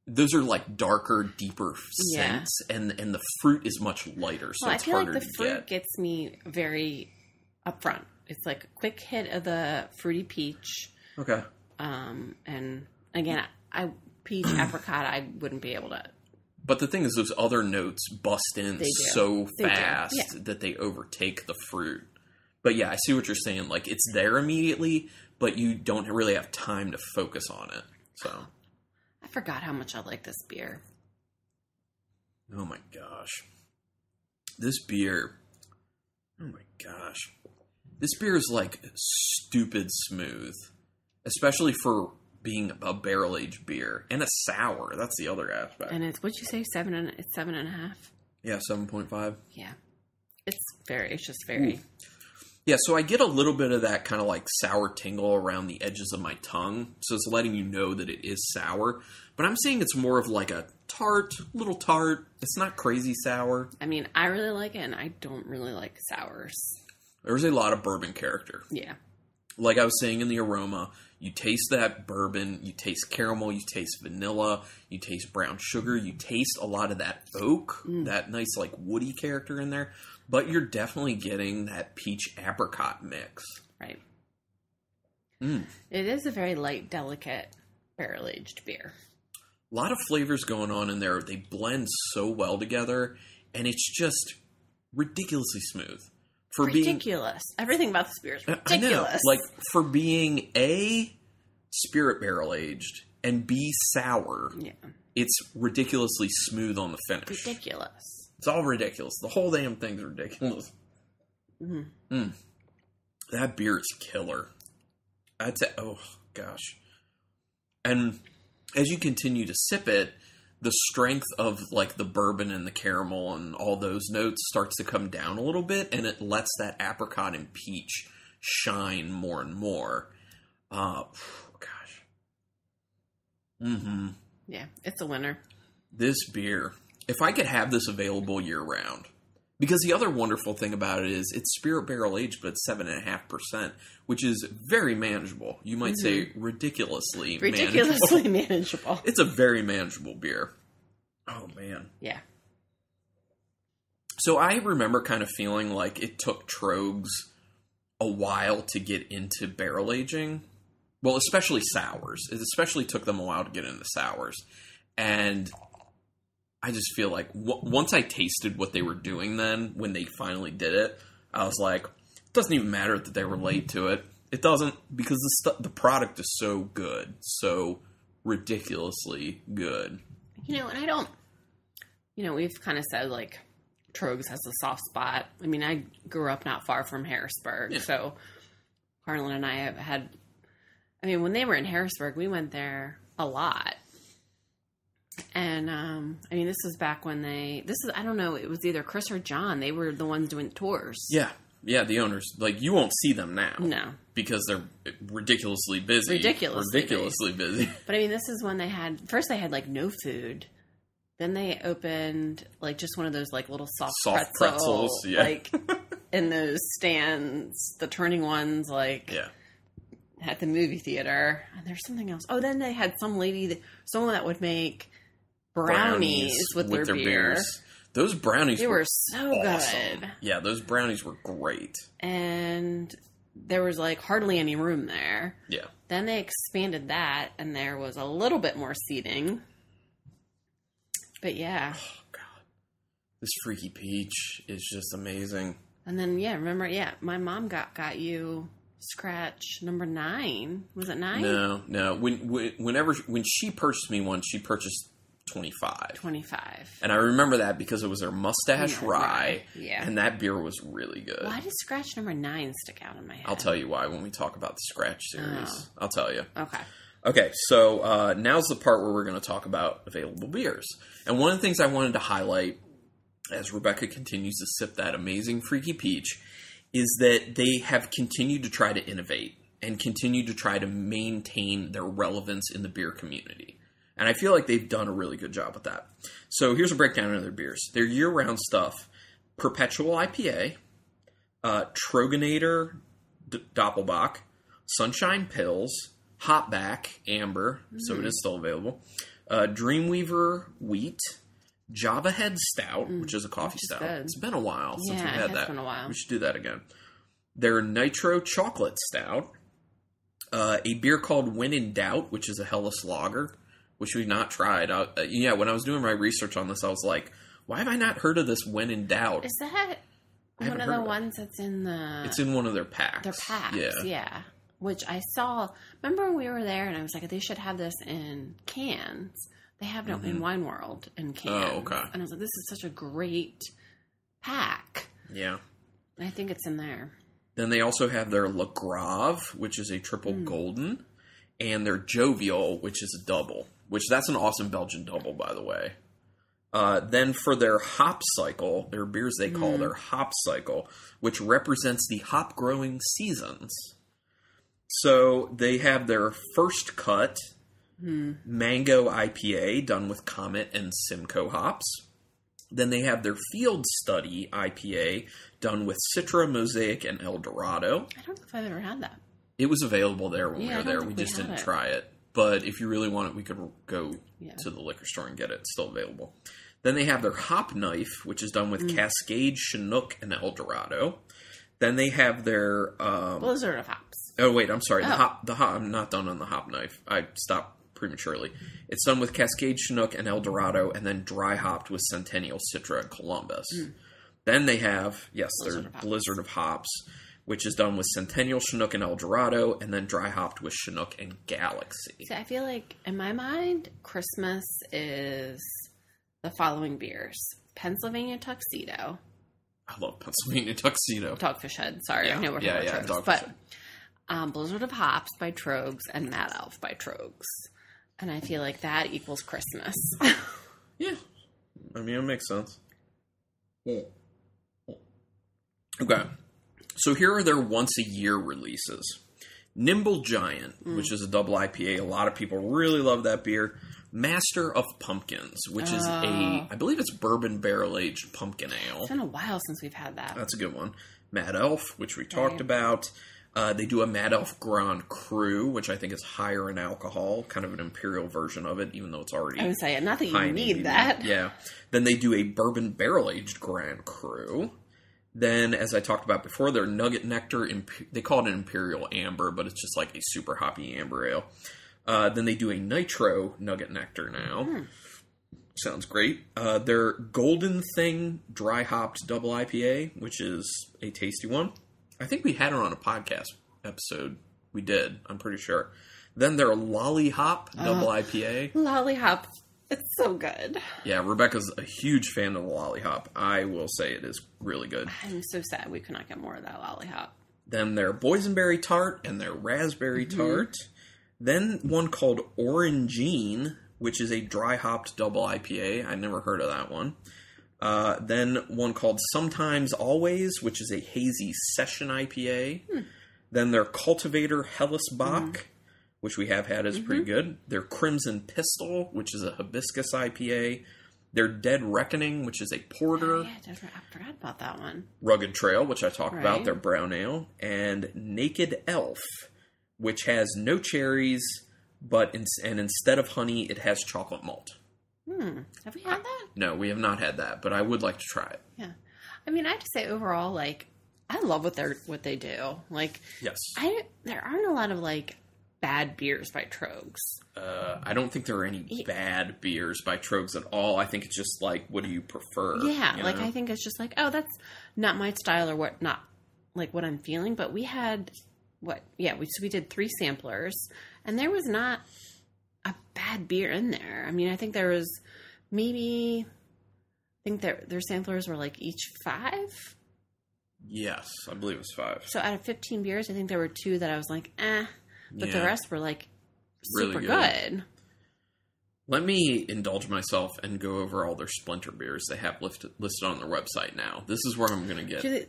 those are like darker, deeper scents, yeah. and and the fruit is much lighter, so well, it's harder to get. I feel like the fruit get. gets me very upfront. It's like a quick hit of the fruity peach. Okay. Um, and again, I peach, apricot, I wouldn't be able to. But the thing is, those other notes bust in so they fast yeah. that they overtake the fruit. But yeah, I see what you're saying. Like, it's there immediately, but you don't really have time to focus on it. So, I forgot how much I like this beer. Oh my gosh. This beer. Oh my gosh. This beer is like stupid smooth, especially for being a barrel-aged beer and a sour. That's the other aspect. And it's, what'd you say? Seven and it's seven and a half. Yeah. seven point five. Yeah. It's very, it's just very. Ooh. Yeah, so I get a little bit of that kind of like sour tingle around the edges of my tongue. So it's letting you know that it is sour. But I'm saying it's more of like a tart, little tart. It's not crazy sour. I mean, I really like it, and I don't really like sours. There's a lot of bourbon character. Yeah. Like I was saying in the aroma, you taste that bourbon, you taste caramel, you taste vanilla, you taste brown sugar, you taste a lot of that oak, mm. that nice like woody character in there. But you're definitely getting that peach apricot mix. Right. Mm. It is a very light, delicate, barrel-aged beer. A lot of flavors going on in there. They blend so well together, and it's just ridiculously smooth. For ridiculous. Being, Everything about this beer is ridiculous. Like, for being A, spirit barrel-aged, and B, sour, yeah. It's ridiculously smooth on the finish. Ridiculous. It's all ridiculous. The whole damn thing's ridiculous. Mm. Mm. That beer is killer. I'd say, oh, gosh. And as you continue to sip it, the strength of, like, the bourbon and the caramel and all those notes starts to come down a little bit, and it lets that apricot and peach shine more and more. Uh, oh, gosh. Mm-hmm. Yeah, it's a winner. This beer, if I could have this available year-round. Because the other wonderful thing about it is it's spirit barrel aged, but seven point five percent, which is very manageable. You might mm-hmm. say ridiculously, ridiculously manageable. manageable. It's a very manageable beer. Oh, man. Yeah. So I remember kind of feeling like it took Troegs a while to get into barrel aging. Well, especially sours. It especially took them a while to get into sours. And I just feel like w once I tasted what they were doing then, when they finally did it, I was like, it doesn't even matter that they were late to it. It doesn't, because the, st the product is so good. So ridiculously good. You know, and I don't, you know, we've kind of said, like, Troegs has a soft spot. I mean, I grew up not far from Harrisburg. Yeah. So Harlan and I have had, I mean, when they were in Harrisburg, we went there a lot. And, um, I mean, this was back when they, this is, I don't know, it was either Chris or John. They were the ones doing tours. Yeah. Yeah. The owners, like, you won't see them now. No. Because they're ridiculously busy. Ridiculously. Ridiculously busy. But I mean, this is when they had, first they had like no food. Then they opened like just one of those like little soft, soft pretzel, pretzels. Yeah. Like in those stands, the turning ones, like. Yeah. At the movie theater. And there's something else. Oh, then they had some lady, that, someone that would make brownies, brownies with, with their, their beer. Beers. Those brownies they were, were so awesome. Good. Yeah, those brownies were great. And there was like hardly any room there. Yeah. Then they expanded that and there was a little bit more seating. But yeah. Oh, God. This freaky peach is just amazing. And then, yeah, remember, yeah, my mom got, got you... Scratch number nine. Was it nine? No, no. When, when whenever when she purchased me one, she purchased twenty-five. Twenty-five. And I remember that because it was her mustache yeah, rye. Right. Yeah. And that beer was really good. Why did Scratch number nine stick out in my head? I'll tell you why when we talk about the Scratch series. Oh. I'll tell you. Okay. Okay. So uh, now's the part where we're going to talk about available beers. And one of the things I wanted to highlight as Rebecca continues to sip that amazing Freaky Peach. Is that they have continued to try to innovate and continue to try to maintain their relevance in the beer community. And I feel like they've done a really good job with that. So here's a breakdown of their beers. Their year-round stuff, Perpetual I P A, uh, Trogner Doppelbock, Sunshine Pills, Hopback Amber, mm. so it is still available, uh, Dreamweaver Wheat, Java Head Stout, mm, which is a coffee stout. Good. It's been a while since yeah, we've had it has that. Been a while. We should do that again. Their Nitro Chocolate Stout, uh, a beer called When in Doubt, which is a Helles lager, which we've not tried. I, uh, yeah, when I was doing my research on this, I was like, "Why have I not heard of this When in Doubt?" Is that one of the ones that's in the? It's in one of their packs. Their packs, yeah. yeah. Which I saw. Remember when we were there, and I was like, "They should have this in cans." They have no mm-hmm. in Wine World and cans. Oh, okay. And I was like, this is such a great pack. Yeah. I think it's in there. Then they also have their Le Grave, which is a triple mm. golden, and their Jovial, which is a double, which that's an awesome Belgian double, by the way. Uh, then for their hop cycle, their beers they call mm. their hop cycle, which represents the hop growing seasons. So they have their First Cut. Hmm. Mango I P A done with Comet and Simcoe hops. Then they have their Field Study I P A done with Citra, Mosaic, and El Dorado. I don't know if I've ever had that. It was available there when yeah, we were there. We just we didn't it. try it. But if you really want it, we could go yeah. to the liquor store and get it. It's still available. Then they have their Hop Knife, which is done with mm. Cascade, Chinook, and El Dorado. Then they have their... Um, Blizzard of Hops. Oh, wait, I'm sorry. Oh. The hop, the hop, I'm not done on the Hop Knife. I stopped prematurely. It's done with Cascade, Chinook, and El Dorado, and then dry hopped with Centennial, Citra, and Columbus. Mm. Then they have, yes, Blizzard their of Blizzard of Hops, which is done with Centennial, Chinook, and El Dorado, and then dry hopped with Chinook and Galaxy. See, I feel like, in my mind, Christmas is the following beers. Pennsylvania Tuxedo. I love Pennsylvania Tuxedo. Dogfish Head, sorry. Yeah. I know we're yeah, yeah, Troegs, but um, Blizzard of Hops by Troegs and Mad Elf by Troegs. And I feel like that equals Christmas. Yeah. I mean, it makes sense. Yeah. Okay. So here are their once-a-year releases. Nimble Giant, mm. which is a double I P A. A lot of people really love that beer. Master of Pumpkins, which oh. is a, I believe it's bourbon barrel-aged pumpkin ale. It's been a while since we've had that. That's a good one. Mad Elf, which we talked right. about. Uh, they do a Mad Elf Grand Cru, which I think is higher in alcohol, kind of an imperial version of it, even though it's already I would say, not that you need that. Yeah. Then they do a bourbon barrel-aged Grand Cru. Then, as I talked about before, their Nugget Nectar, they call it an Imperial Amber, but it's just like a super hoppy amber ale. Uh, then they do a Nitro Nugget Nectar now. Mm. Sounds great. Uh, their Golden Thing Dry Hopped Double I P A, which is a tasty one. I think we had it on a podcast episode. We did, I'm pretty sure. Then their Lolly Hop Double uh, I P A. Lolly Hop. It's so good. Yeah, Rebecca's a huge fan of the Lolly Hop. I will say it is really good. I'm so sad we could not get more of that Lolly Hop. Then their Boysenberry Tart and their Raspberry mm-hmm. Tart. Then one called Orangine, which is a dry hopped double I P A. I never heard of that one. Uh, then one called Sometimes Always, which is a hazy session I P A. Hmm. Then their Cultivator Helles Bach. Mm-hmm. which we have had is mm-hmm. pretty good. Their Crimson Pistol, which is a hibiscus I P A. Their Dead Reckoning, which is a porter. Oh, yeah, I forgot about that one. Rugged Trail, which I talked right. about, their brown ale. And Naked Elf, which has no cherries, but in, and instead of honey, it has chocolate malt. Hmm. Have we had that? No, we have not had that, but I would like to try it. Yeah. I mean, I have to say overall, like, I love what they're what they do. Like, yes. I there aren't a lot of, like... bad beers by Troegs. Uh, I don't think there are any yeah. bad beers by Troegs at all. I think it's just like, what do you prefer? Yeah, you like know? I think it's just like, oh, that's not my style or what, not like what I'm feeling. But we had what? Yeah, we so we did three samplers, and there was not a bad beer in there. I mean, I think there was maybe. I think their their samplers were like each five. Yes, I believe it was five. So out of fifteen beers, I think there were two that I was like, eh. But yeah. the rest were, like, super really good. good. Let me indulge myself and go over all their splinter beers they have listed, listed on their website now. This is where I'm going to get... Do, they,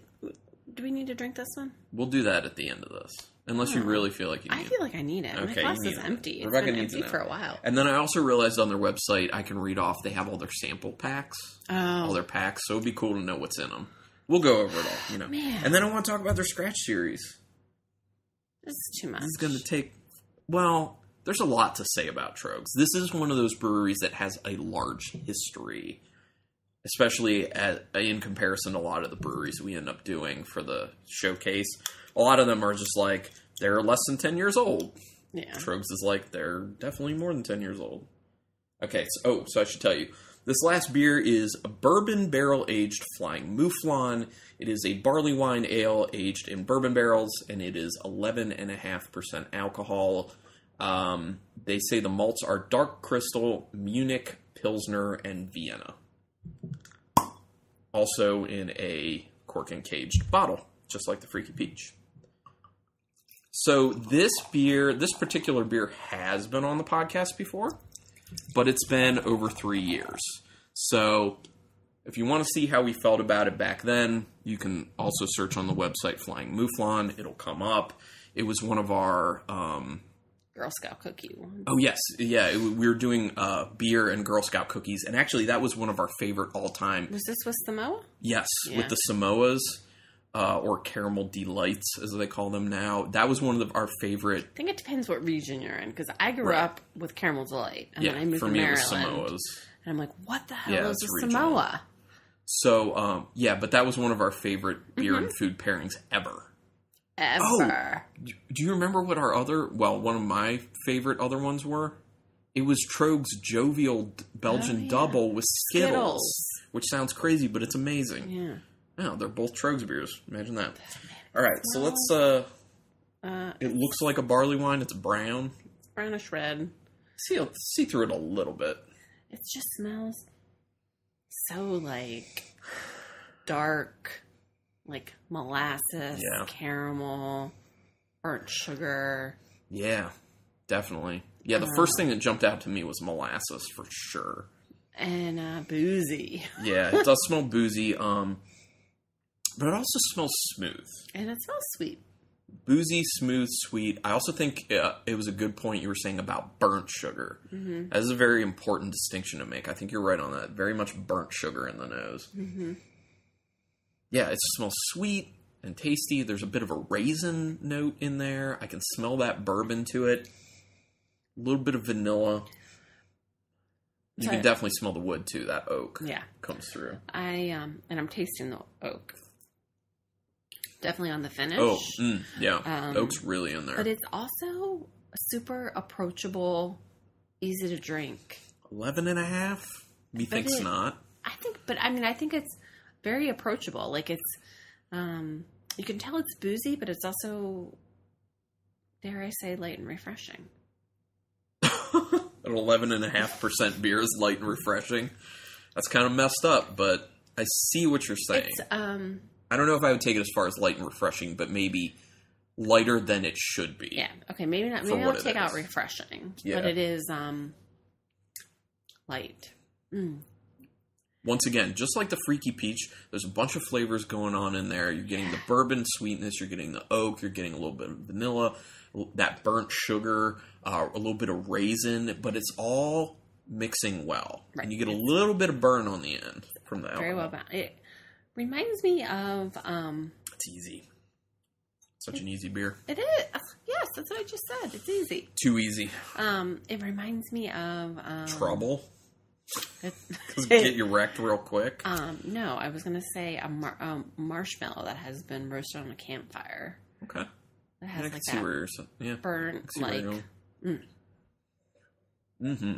do we need to drink this one? We'll do that at the end of this. Unless oh. you really feel like you need it. I feel like I need it. Okay, My glass is empty. It. Rebecca it's been needs empty it for a while. And then I also realized on their website, I can read off, they have all their sample packs. Oh. All their packs. So it would be cool to know what's in them. We'll go over it all, you know. Man. And then I want to talk about their Scratch Series. This is too much. This is going to take... Well, there's a lot to say about Troegs. This is one of those breweries that has a large history, especially at, in comparison to a lot of the breweries we end up doing for the showcase. A lot of them are just like, they're less than ten years old. Yeah. Troegs is like, they're definitely more than ten years old. Okay, so, oh, so I should tell you. This last beer is a bourbon barrel-aged Flying Mouflon. It is a barley wine ale aged in bourbon barrels, and it is eleven point five percent alcohol. Um, they say the malts are Dark Crystal, Munich, Pilsner, and Vienna. Also in a cork-encaged bottle, just like the Freaky Peach. So this beer, this particular beer has been on the podcast before. But it's been over three years. So if you want to see how we felt about it back then, you can also search on the website Flying Mouflon. It'll come up. It was one of our... Um, Girl Scout cookie ones. Oh, yes. Yeah, it, we were doing uh, beer and Girl Scout cookies. And actually, that was one of our favorite all-time... Was this with Samoa? Yes, yeah. with the Samoas. uh, or caramel delights, as they call them now. That was one of the, our favorite. I think it depends what region you're in, because I grew right. up with caramel delight, and yeah, then I moved for to me Maryland, it was Samoa's. And I'm like, what the hell yeah, is a regional. Samoa? So, um, yeah, but that was one of our favorite beer mm-hmm. and food pairings ever. Ever. Oh, do you remember what our other, well, one of my favorite other ones were? It was Troegs Jovial Belgian oh, yeah. Double with Skittles, Skittles, which sounds crazy, but it's amazing. Yeah. Wow, they're both Troegs beers. Imagine that. All right, so well, let's, uh, uh, it looks like a barley wine. It's brown. It's brownish red. See, see through it a little bit. It just smells so, like, dark, like, molasses, yeah. caramel, burnt sugar. Yeah, definitely. Yeah, the uh, first thing that jumped out to me was molasses, for sure. And uh, boozy. Yeah, it does smell boozy, um, but it also smells smooth. And it smells sweet. Boozy, smooth, sweet. I also think uh, it was a good point you were saying about burnt sugar. Mm-hmm. That is a very important distinction to make. I think you're right on that. Very much burnt sugar in the nose. Mm-hmm. Yeah, it smells sweet and tasty. There's a bit of a raisin note in there. I can smell that bourbon to it. A little bit of vanilla. You can definitely smell the wood, too. That oak yeah. comes through. I um, and I'm tasting the oak. Definitely on the finish. Oh, mm, yeah. Um, oak's really in there. But it's also super approachable, easy to drink. eleven and a half? Methinks not. I think, but I mean, I think it's very approachable. Like it's, um, you can tell it's boozy, but it's also, dare I say, light and refreshing. An eleven and a half percent beer is light and refreshing. That's kind of messed up, but I see what you're saying. It's, um... I don't know if I would take it as far as light and refreshing, but maybe lighter than it should be. Yeah. Okay. Maybe not. Maybe I'll take out refreshing. Yeah. But it is um, light. Mm. Once again, just like the Freaky Peach, there's a bunch of flavors going on in there. You're getting yeah. the bourbon sweetness. You're getting the oak. You're getting a little bit of vanilla, that burnt sugar, uh, a little bit of raisin. But it's all mixing well. Right. And you get a little bit of burn on the end from the alcohol. Very well balanced. Reminds me of, um... It's easy. Such it, an easy beer. It is. Yes, that's what I just said. It's easy. Too easy. Um, it reminds me of, um... Trouble? Because get you wrecked real quick? Um, no, I was going to say a, mar a marshmallow that has been roasted on a campfire. Okay. It has, yeah, I like, that where yeah. burnt, like... Right mm. Mm-hmm.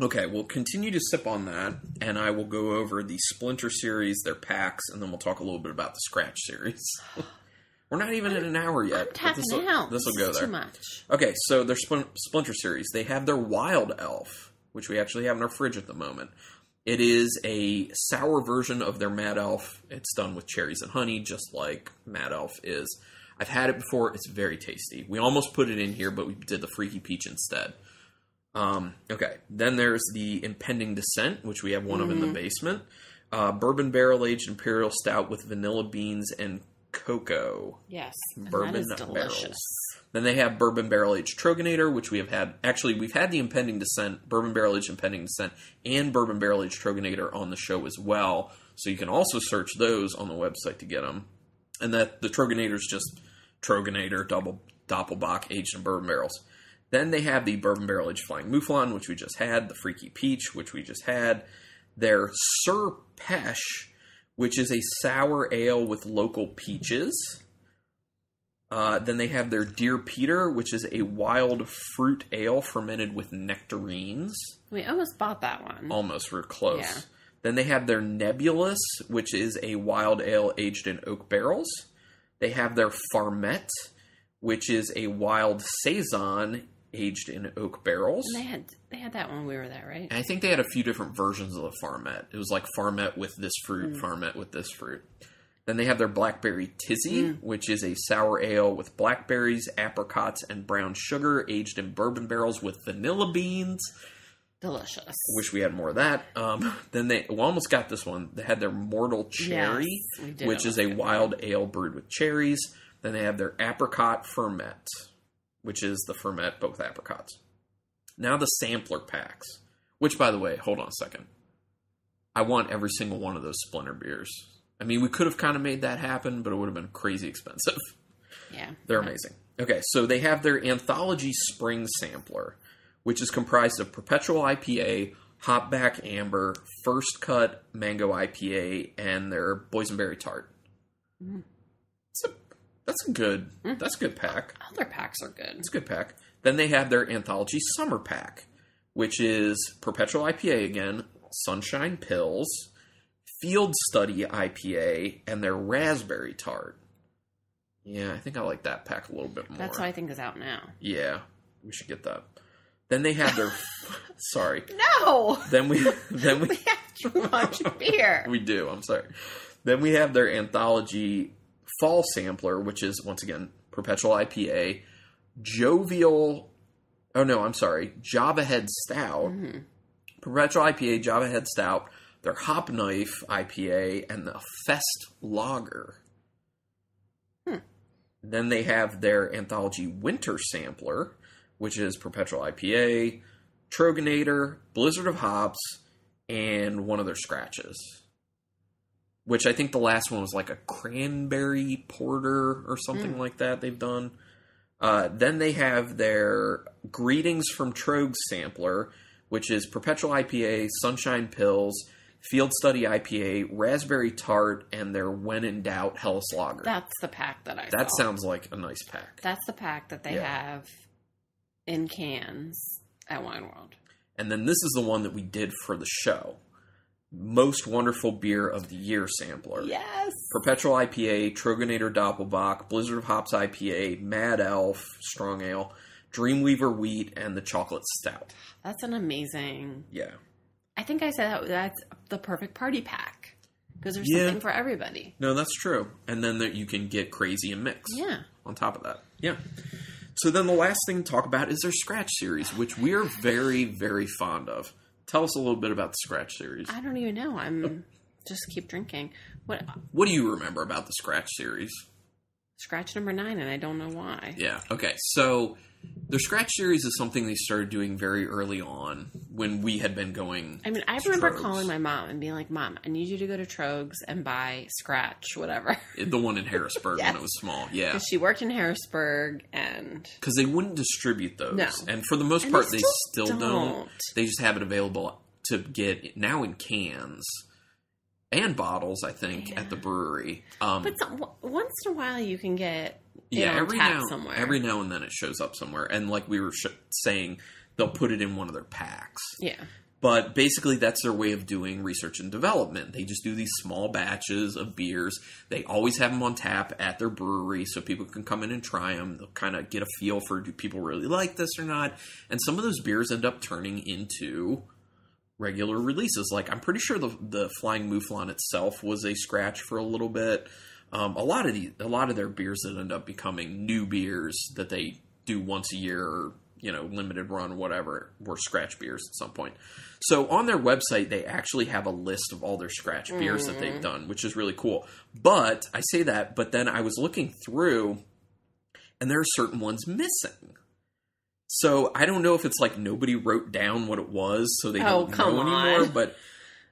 Okay, we'll continue to sip on that, and I will go over the Splinter series, their packs, and then we'll talk a little bit about the Scratch series. We're not even I'm, at an hour yet. I'm tapping out. This will go there. Too much. Okay, so their Spl Splinter series. They have their Wild Elf, which we actually have in our fridge at the moment. It is a sour version of their Mad Elf. It's done with cherries and honey, just like Mad Elf is. I've had it before. It's very tasty. We almost put it in here, but we did the Freaky Peach instead. Um, okay, then there's the Impending Descent, which we have one mm-hmm. of in the basement. Uh, bourbon barrel-aged imperial stout with vanilla beans and cocoa. Yes, bourbon and that is delicious. Barrels. Then they have bourbon barrel-aged Troganator, which we have had. Actually, we've had the Impending Descent, bourbon barrel-aged Impending Descent, and bourbon barrel-aged Troganator on the show as well. So you can also search those on the website to get them. And that the Troganator is just Troganator, double Doppelbock, aged in bourbon barrels. Then they have the Bourbon Barrel Aged Flying Mouflon, which we just had. The Freaky Peach, which we just had. Their Sir Pesh, which is a sour ale with local peaches. Uh, then they have their Dear Peter, which is a wild fruit ale fermented with nectarines. We almost bought that one. Almost. We're close. Yeah. Then they have their Nebulous, which is a wild ale aged in oak barrels. They have their Farmette, which is a wild Saison aged in oak barrels. And they had they had that when we were there, right? And I think they had a few different versions of the Farmette. It was like Farmette with this fruit, mm. Farmette with this fruit. Then they have their Blackberry Tizzy, mm. which is a sour ale with blackberries, apricots, and brown sugar aged in bourbon barrels with vanilla beans. Delicious. I wish we had more of that. Um, then they we almost got this one. They had their Mortal Cherry, yes, we did, which is a wild one. Ale brewed with cherries. Then they have their Apricot Ferment, which is the Ferment, but with apricots. Now the sampler packs, which, by the way, hold on a second. I want every single one of those Splinter beers. I mean, we could have kind of made that happen, but it would have been crazy expensive. Yeah. They're amazing. Okay, so they have their Anthology Spring Sampler, which is comprised of Perpetual I P A, Hopback Amber, First Cut Mango I P A, and their Boysenberry Tart. Mm. That's a, that's a good, mm. that's a good pack. Other packs are good. It's a good pack. Then they have their Anthology Summer Pack, which is Perpetual I P A again, Sunshine Pills, Field Study I P A, and their Raspberry Tart. Yeah, I think I like that pack a little bit more. That's what I think is out now. Yeah, we should get that. Then they have their... sorry. No! Then we... Then we, we have too much beer. We do, I'm sorry. Then we have their Anthology Fall Sampler, which is, once again, Perpetual I P A, Jovial... Oh, no, I'm sorry. Java Head Stout. Mm-hmm. Perpetual I P A, Java Head Stout, their Hop Knife I P A, and the Fest Lager. Hmm. Then they have their Anthology Winter Sampler, which is Perpetual I P A, Trogner, Blizzard of Hops, and one of their scratches. Which I think the last one was like a cranberry porter or something mm. like that they've done. Uh, then they have their Greetings from Troegs Sampler, which is Perpetual I P A, Sunshine Pills, Field Study I P A, Raspberry Tart, and their When in Doubt Helles lager. That's the pack that I That saw. Sounds like a nice pack. That's the pack that they yeah. have in cans at Wine World. And then this is the one that we did for the show. Most Wonderful Beer of the Year Sampler. Yes! Perpetual I P A, Trognator Doppelbock, Blizzard of Hops I P A, Mad Elf, Strong Ale, Dreamweaver Wheat, and the Chocolate Stout. That's an amazing... Yeah. I think I said that, that's the perfect party pack. Because there's yeah. something for everybody. No, that's true. And then the, you can get crazy and mix. Yeah. On top of that. Yeah. So then the last thing to talk about is their Scratch Series, which we're very, very fond of. Tell us a little bit about the Scratch Series. I don't even know. I'm just keep drinking. What What do you remember about the Scratch Series? Scratch number nine, and I don't know why. Yeah. Okay. So the Scratch Series is something they started doing very early on when we had been going I mean, I remember Troegs. calling my mom and being like, Mom, I need you to go to Troegs and buy Scratch, whatever. The one in Harrisburg yes. when it was small. Yeah. Because she worked in Harrisburg and... Because they wouldn't distribute those. No. And for the most and part, they still, they still don't. don't. They just have it available to get now in cans and bottles, I think, yeah. at the brewery. Um, but so, once in a while, you can get... Yeah, every now, every now and then it shows up somewhere. And like we were sh saying, they'll put it in one of their packs. Yeah. But basically that's their way of doing research and development. They just do these small batches of beers. They always have them on tap at their brewery so people can come in and try them. They'll kind of get a feel for do people really like this or not. And some of those beers end up turning into regular releases. Like I'm pretty sure the, the Flying Mouflon itself was a scratch for a little bit. Um, a lot of these, a lot of their beers that end up becoming new beers that they do once a year or, you know, limited run, whatever, were scratch beers at some point. So on their website, they actually have a list of all their scratch beers mm. that they've done, which is really cool. But I say that, but then I was looking through and there are certain ones missing. So I don't know if it's like nobody wrote down what it was, so they oh, don't come know on. anymore, but...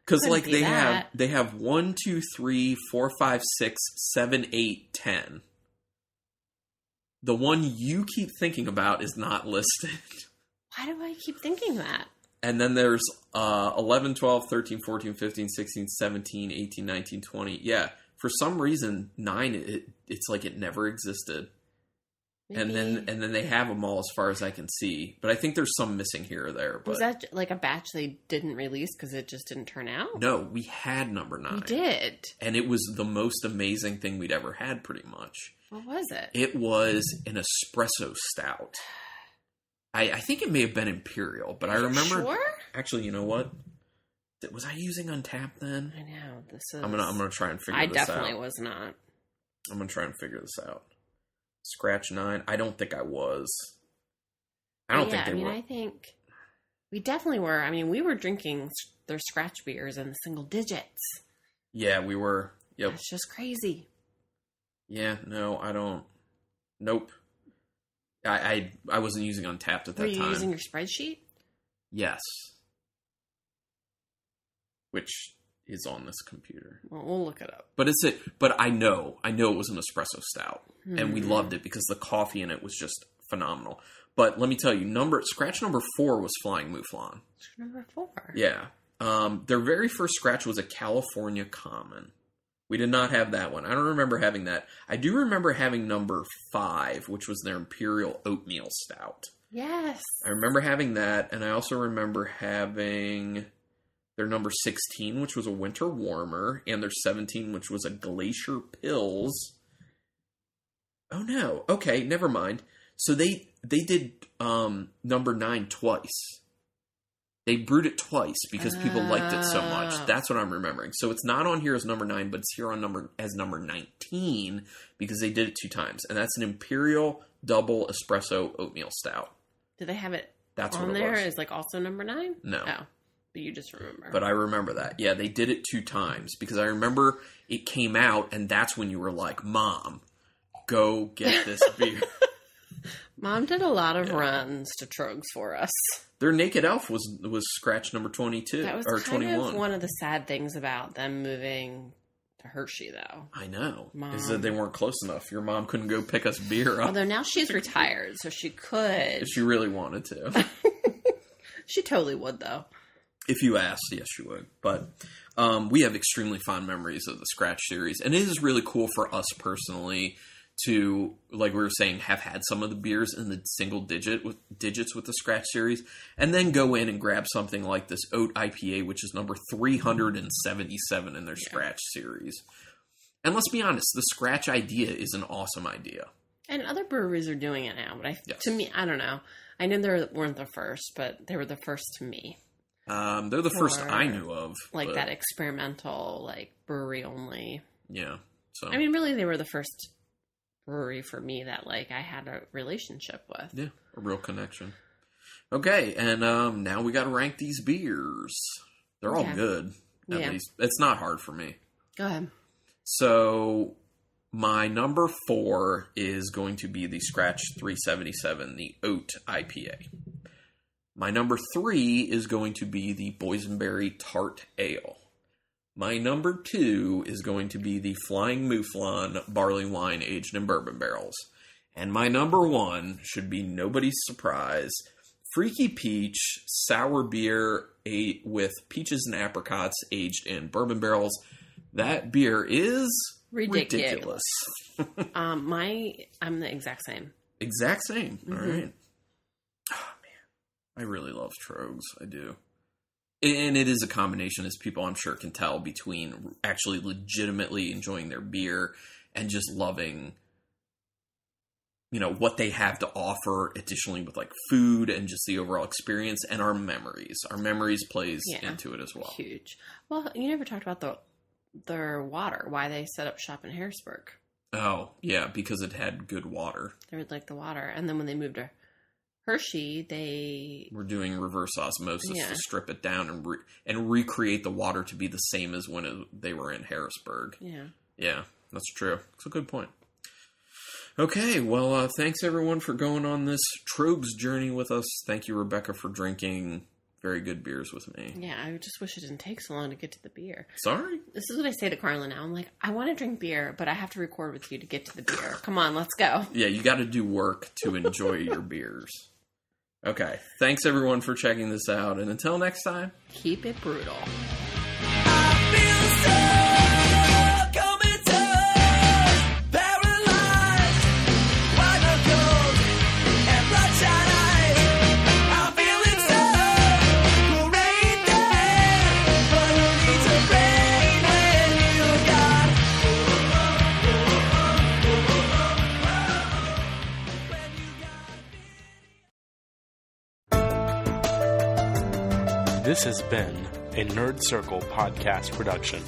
Because, like, they have, they have one, two, three, four, five, six, seven, eight, ten. The one you keep thinking about is not listed. Why do I keep thinking that? And then there's uh, eleven, twelve, thirteen, fourteen, fifteen, sixteen, seventeen, eighteen, nineteen, twenty. Yeah. For some reason, nine, it, it's like it never existed. Maybe. And then and then they have them all as far as I can see. But I think there's some missing here or there. But. Was that like a batch they didn't release because it just didn't turn out? No, we had number nine. We did. And it was the most amazing thing we'd ever had pretty much. What was it? It was an espresso stout. I, I think it may have been Imperial, but Are I remember... Sure? Actually, you know what? Was I using Untappd then? I know. This is... I'm going I'm to try and figure I this out. I definitely was not. I'm going to try and figure this out. Scratch nine. I don't think I was. I don't yeah, think they I mean, were. I think we definitely were. I mean, we were drinking their scratch beers in the single digits. Yeah, we were. Yep. That's just crazy. Yeah, no, I don't. Nope. I I, I wasn't using Untappd at that time. Were you time. using your spreadsheet? Yes. Which is on this computer. Well, we'll look it up. But it's it. But I know, I know it was an espresso stout, mm-hmm. and we loved it because the coffee in it was just phenomenal. But let me tell you, number scratch number four was Flying Mouflon. Number four. Yeah. Um, their very first scratch was a California Common. We did not have that one. I don't remember having that. I do remember having number five, which was their Imperial Oatmeal Stout. Yes. I remember having that, and I also remember having their number sixteen, which was a Winter Warmer, and their seventeen, which was a Glacier Pills. Oh, no. Okay, never mind. So they, they did um, number nine twice. They brewed it twice because people uh, liked it so much. That's what I'm remembering. So it's not on here as number nine, but it's here on number as number nineteen because they did it two times. And that's an Imperial Double Espresso Oatmeal Stout. Do they have it that's on what it there as like also number nine? No. Oh, but you just remember. But I remember that. Yeah, they did it two times because I remember it came out and that's when you were like, Mom, go get this beer. Mom did a lot of yeah. runs to Troegs for us. Their Naked Elf was was scratch number twenty-two that was or kind twenty-one. Of one of the sad things about them moving to Hershey, though. I know. Mom. Is that they weren't close enough. Your mom couldn't go pick us beer up. Although now she's retired, so she could. If she really wanted to. She totally would, though. If you asked, yes, she would. But um, we have extremely fond memories of the Scratch series. And it is really cool for us personally to, like we were saying, have had some of the beers in the single digit with digits with the Scratch series, and then go in and grab something like this Oat I P A, which is number three hundred seventy-seven in their yeah. Scratch series. And let's be honest, the Scratch idea is an awesome idea. And other breweries are doing it now, but I, yes. to me, I don't know. I know they weren't the first, but they were the first to me. Um, they're the or, first I knew of. Like but... that experimental, like brewery only. Yeah. So I mean, really, they were the first brewery for me that like I had a relationship with. Yeah, a real connection. Okay, and um, now we got to rank these beers. They're all yeah. good, at yeah. least. It's not hard for me. Go ahead. So my number four is going to be the Scratch three seventy-seven, the Oat I P A. My number three is going to be the Boysenberry Tart Ale. My number two is going to be the Flying Mouflon Barley Wine Aged in Bourbon Barrels. And my number one should be nobody's surprise. Freaky Peach Sour Beer with Peaches and Apricots Aged in Bourbon Barrels. That beer is ridiculous. ridiculous. um, my, I'm the exact same. Exact same. Mm-hmm. All right. Oh, man. I really love Troegs. I do. And it is a combination, as people I'm sure can tell, between actually legitimately enjoying their beer and just loving, you know, what they have to offer additionally with like food and just the overall experience and our memories. Our memories plays yeah, into it as well. Huge. Well, you never talked about the their water, why they set up shop in Harrisburg. Oh, yeah, because it had good water. They would like the water. And then when they moved to Hershey, they were doing reverse osmosis yeah. to strip it down and re- and recreate the water to be the same as when it, they were in Harrisburg. Yeah. Yeah, that's true. It's a good point. Okay, well, uh, thanks everyone for going on this Troegs journey with us. Thank you, Rebecca, for drinking very good beers with me. Yeah, I just wish it didn't take so long to get to the beer. Sorry. This is what I say to Carla now. I'm like, I want to drink beer, but I have to record with you to get to the beer. Come on, let's go. Yeah, you got to do work to enjoy your beers. Okay, thanks everyone for checking this out, and until next time, keep it brutal. This has been a Nerd Circle podcast production.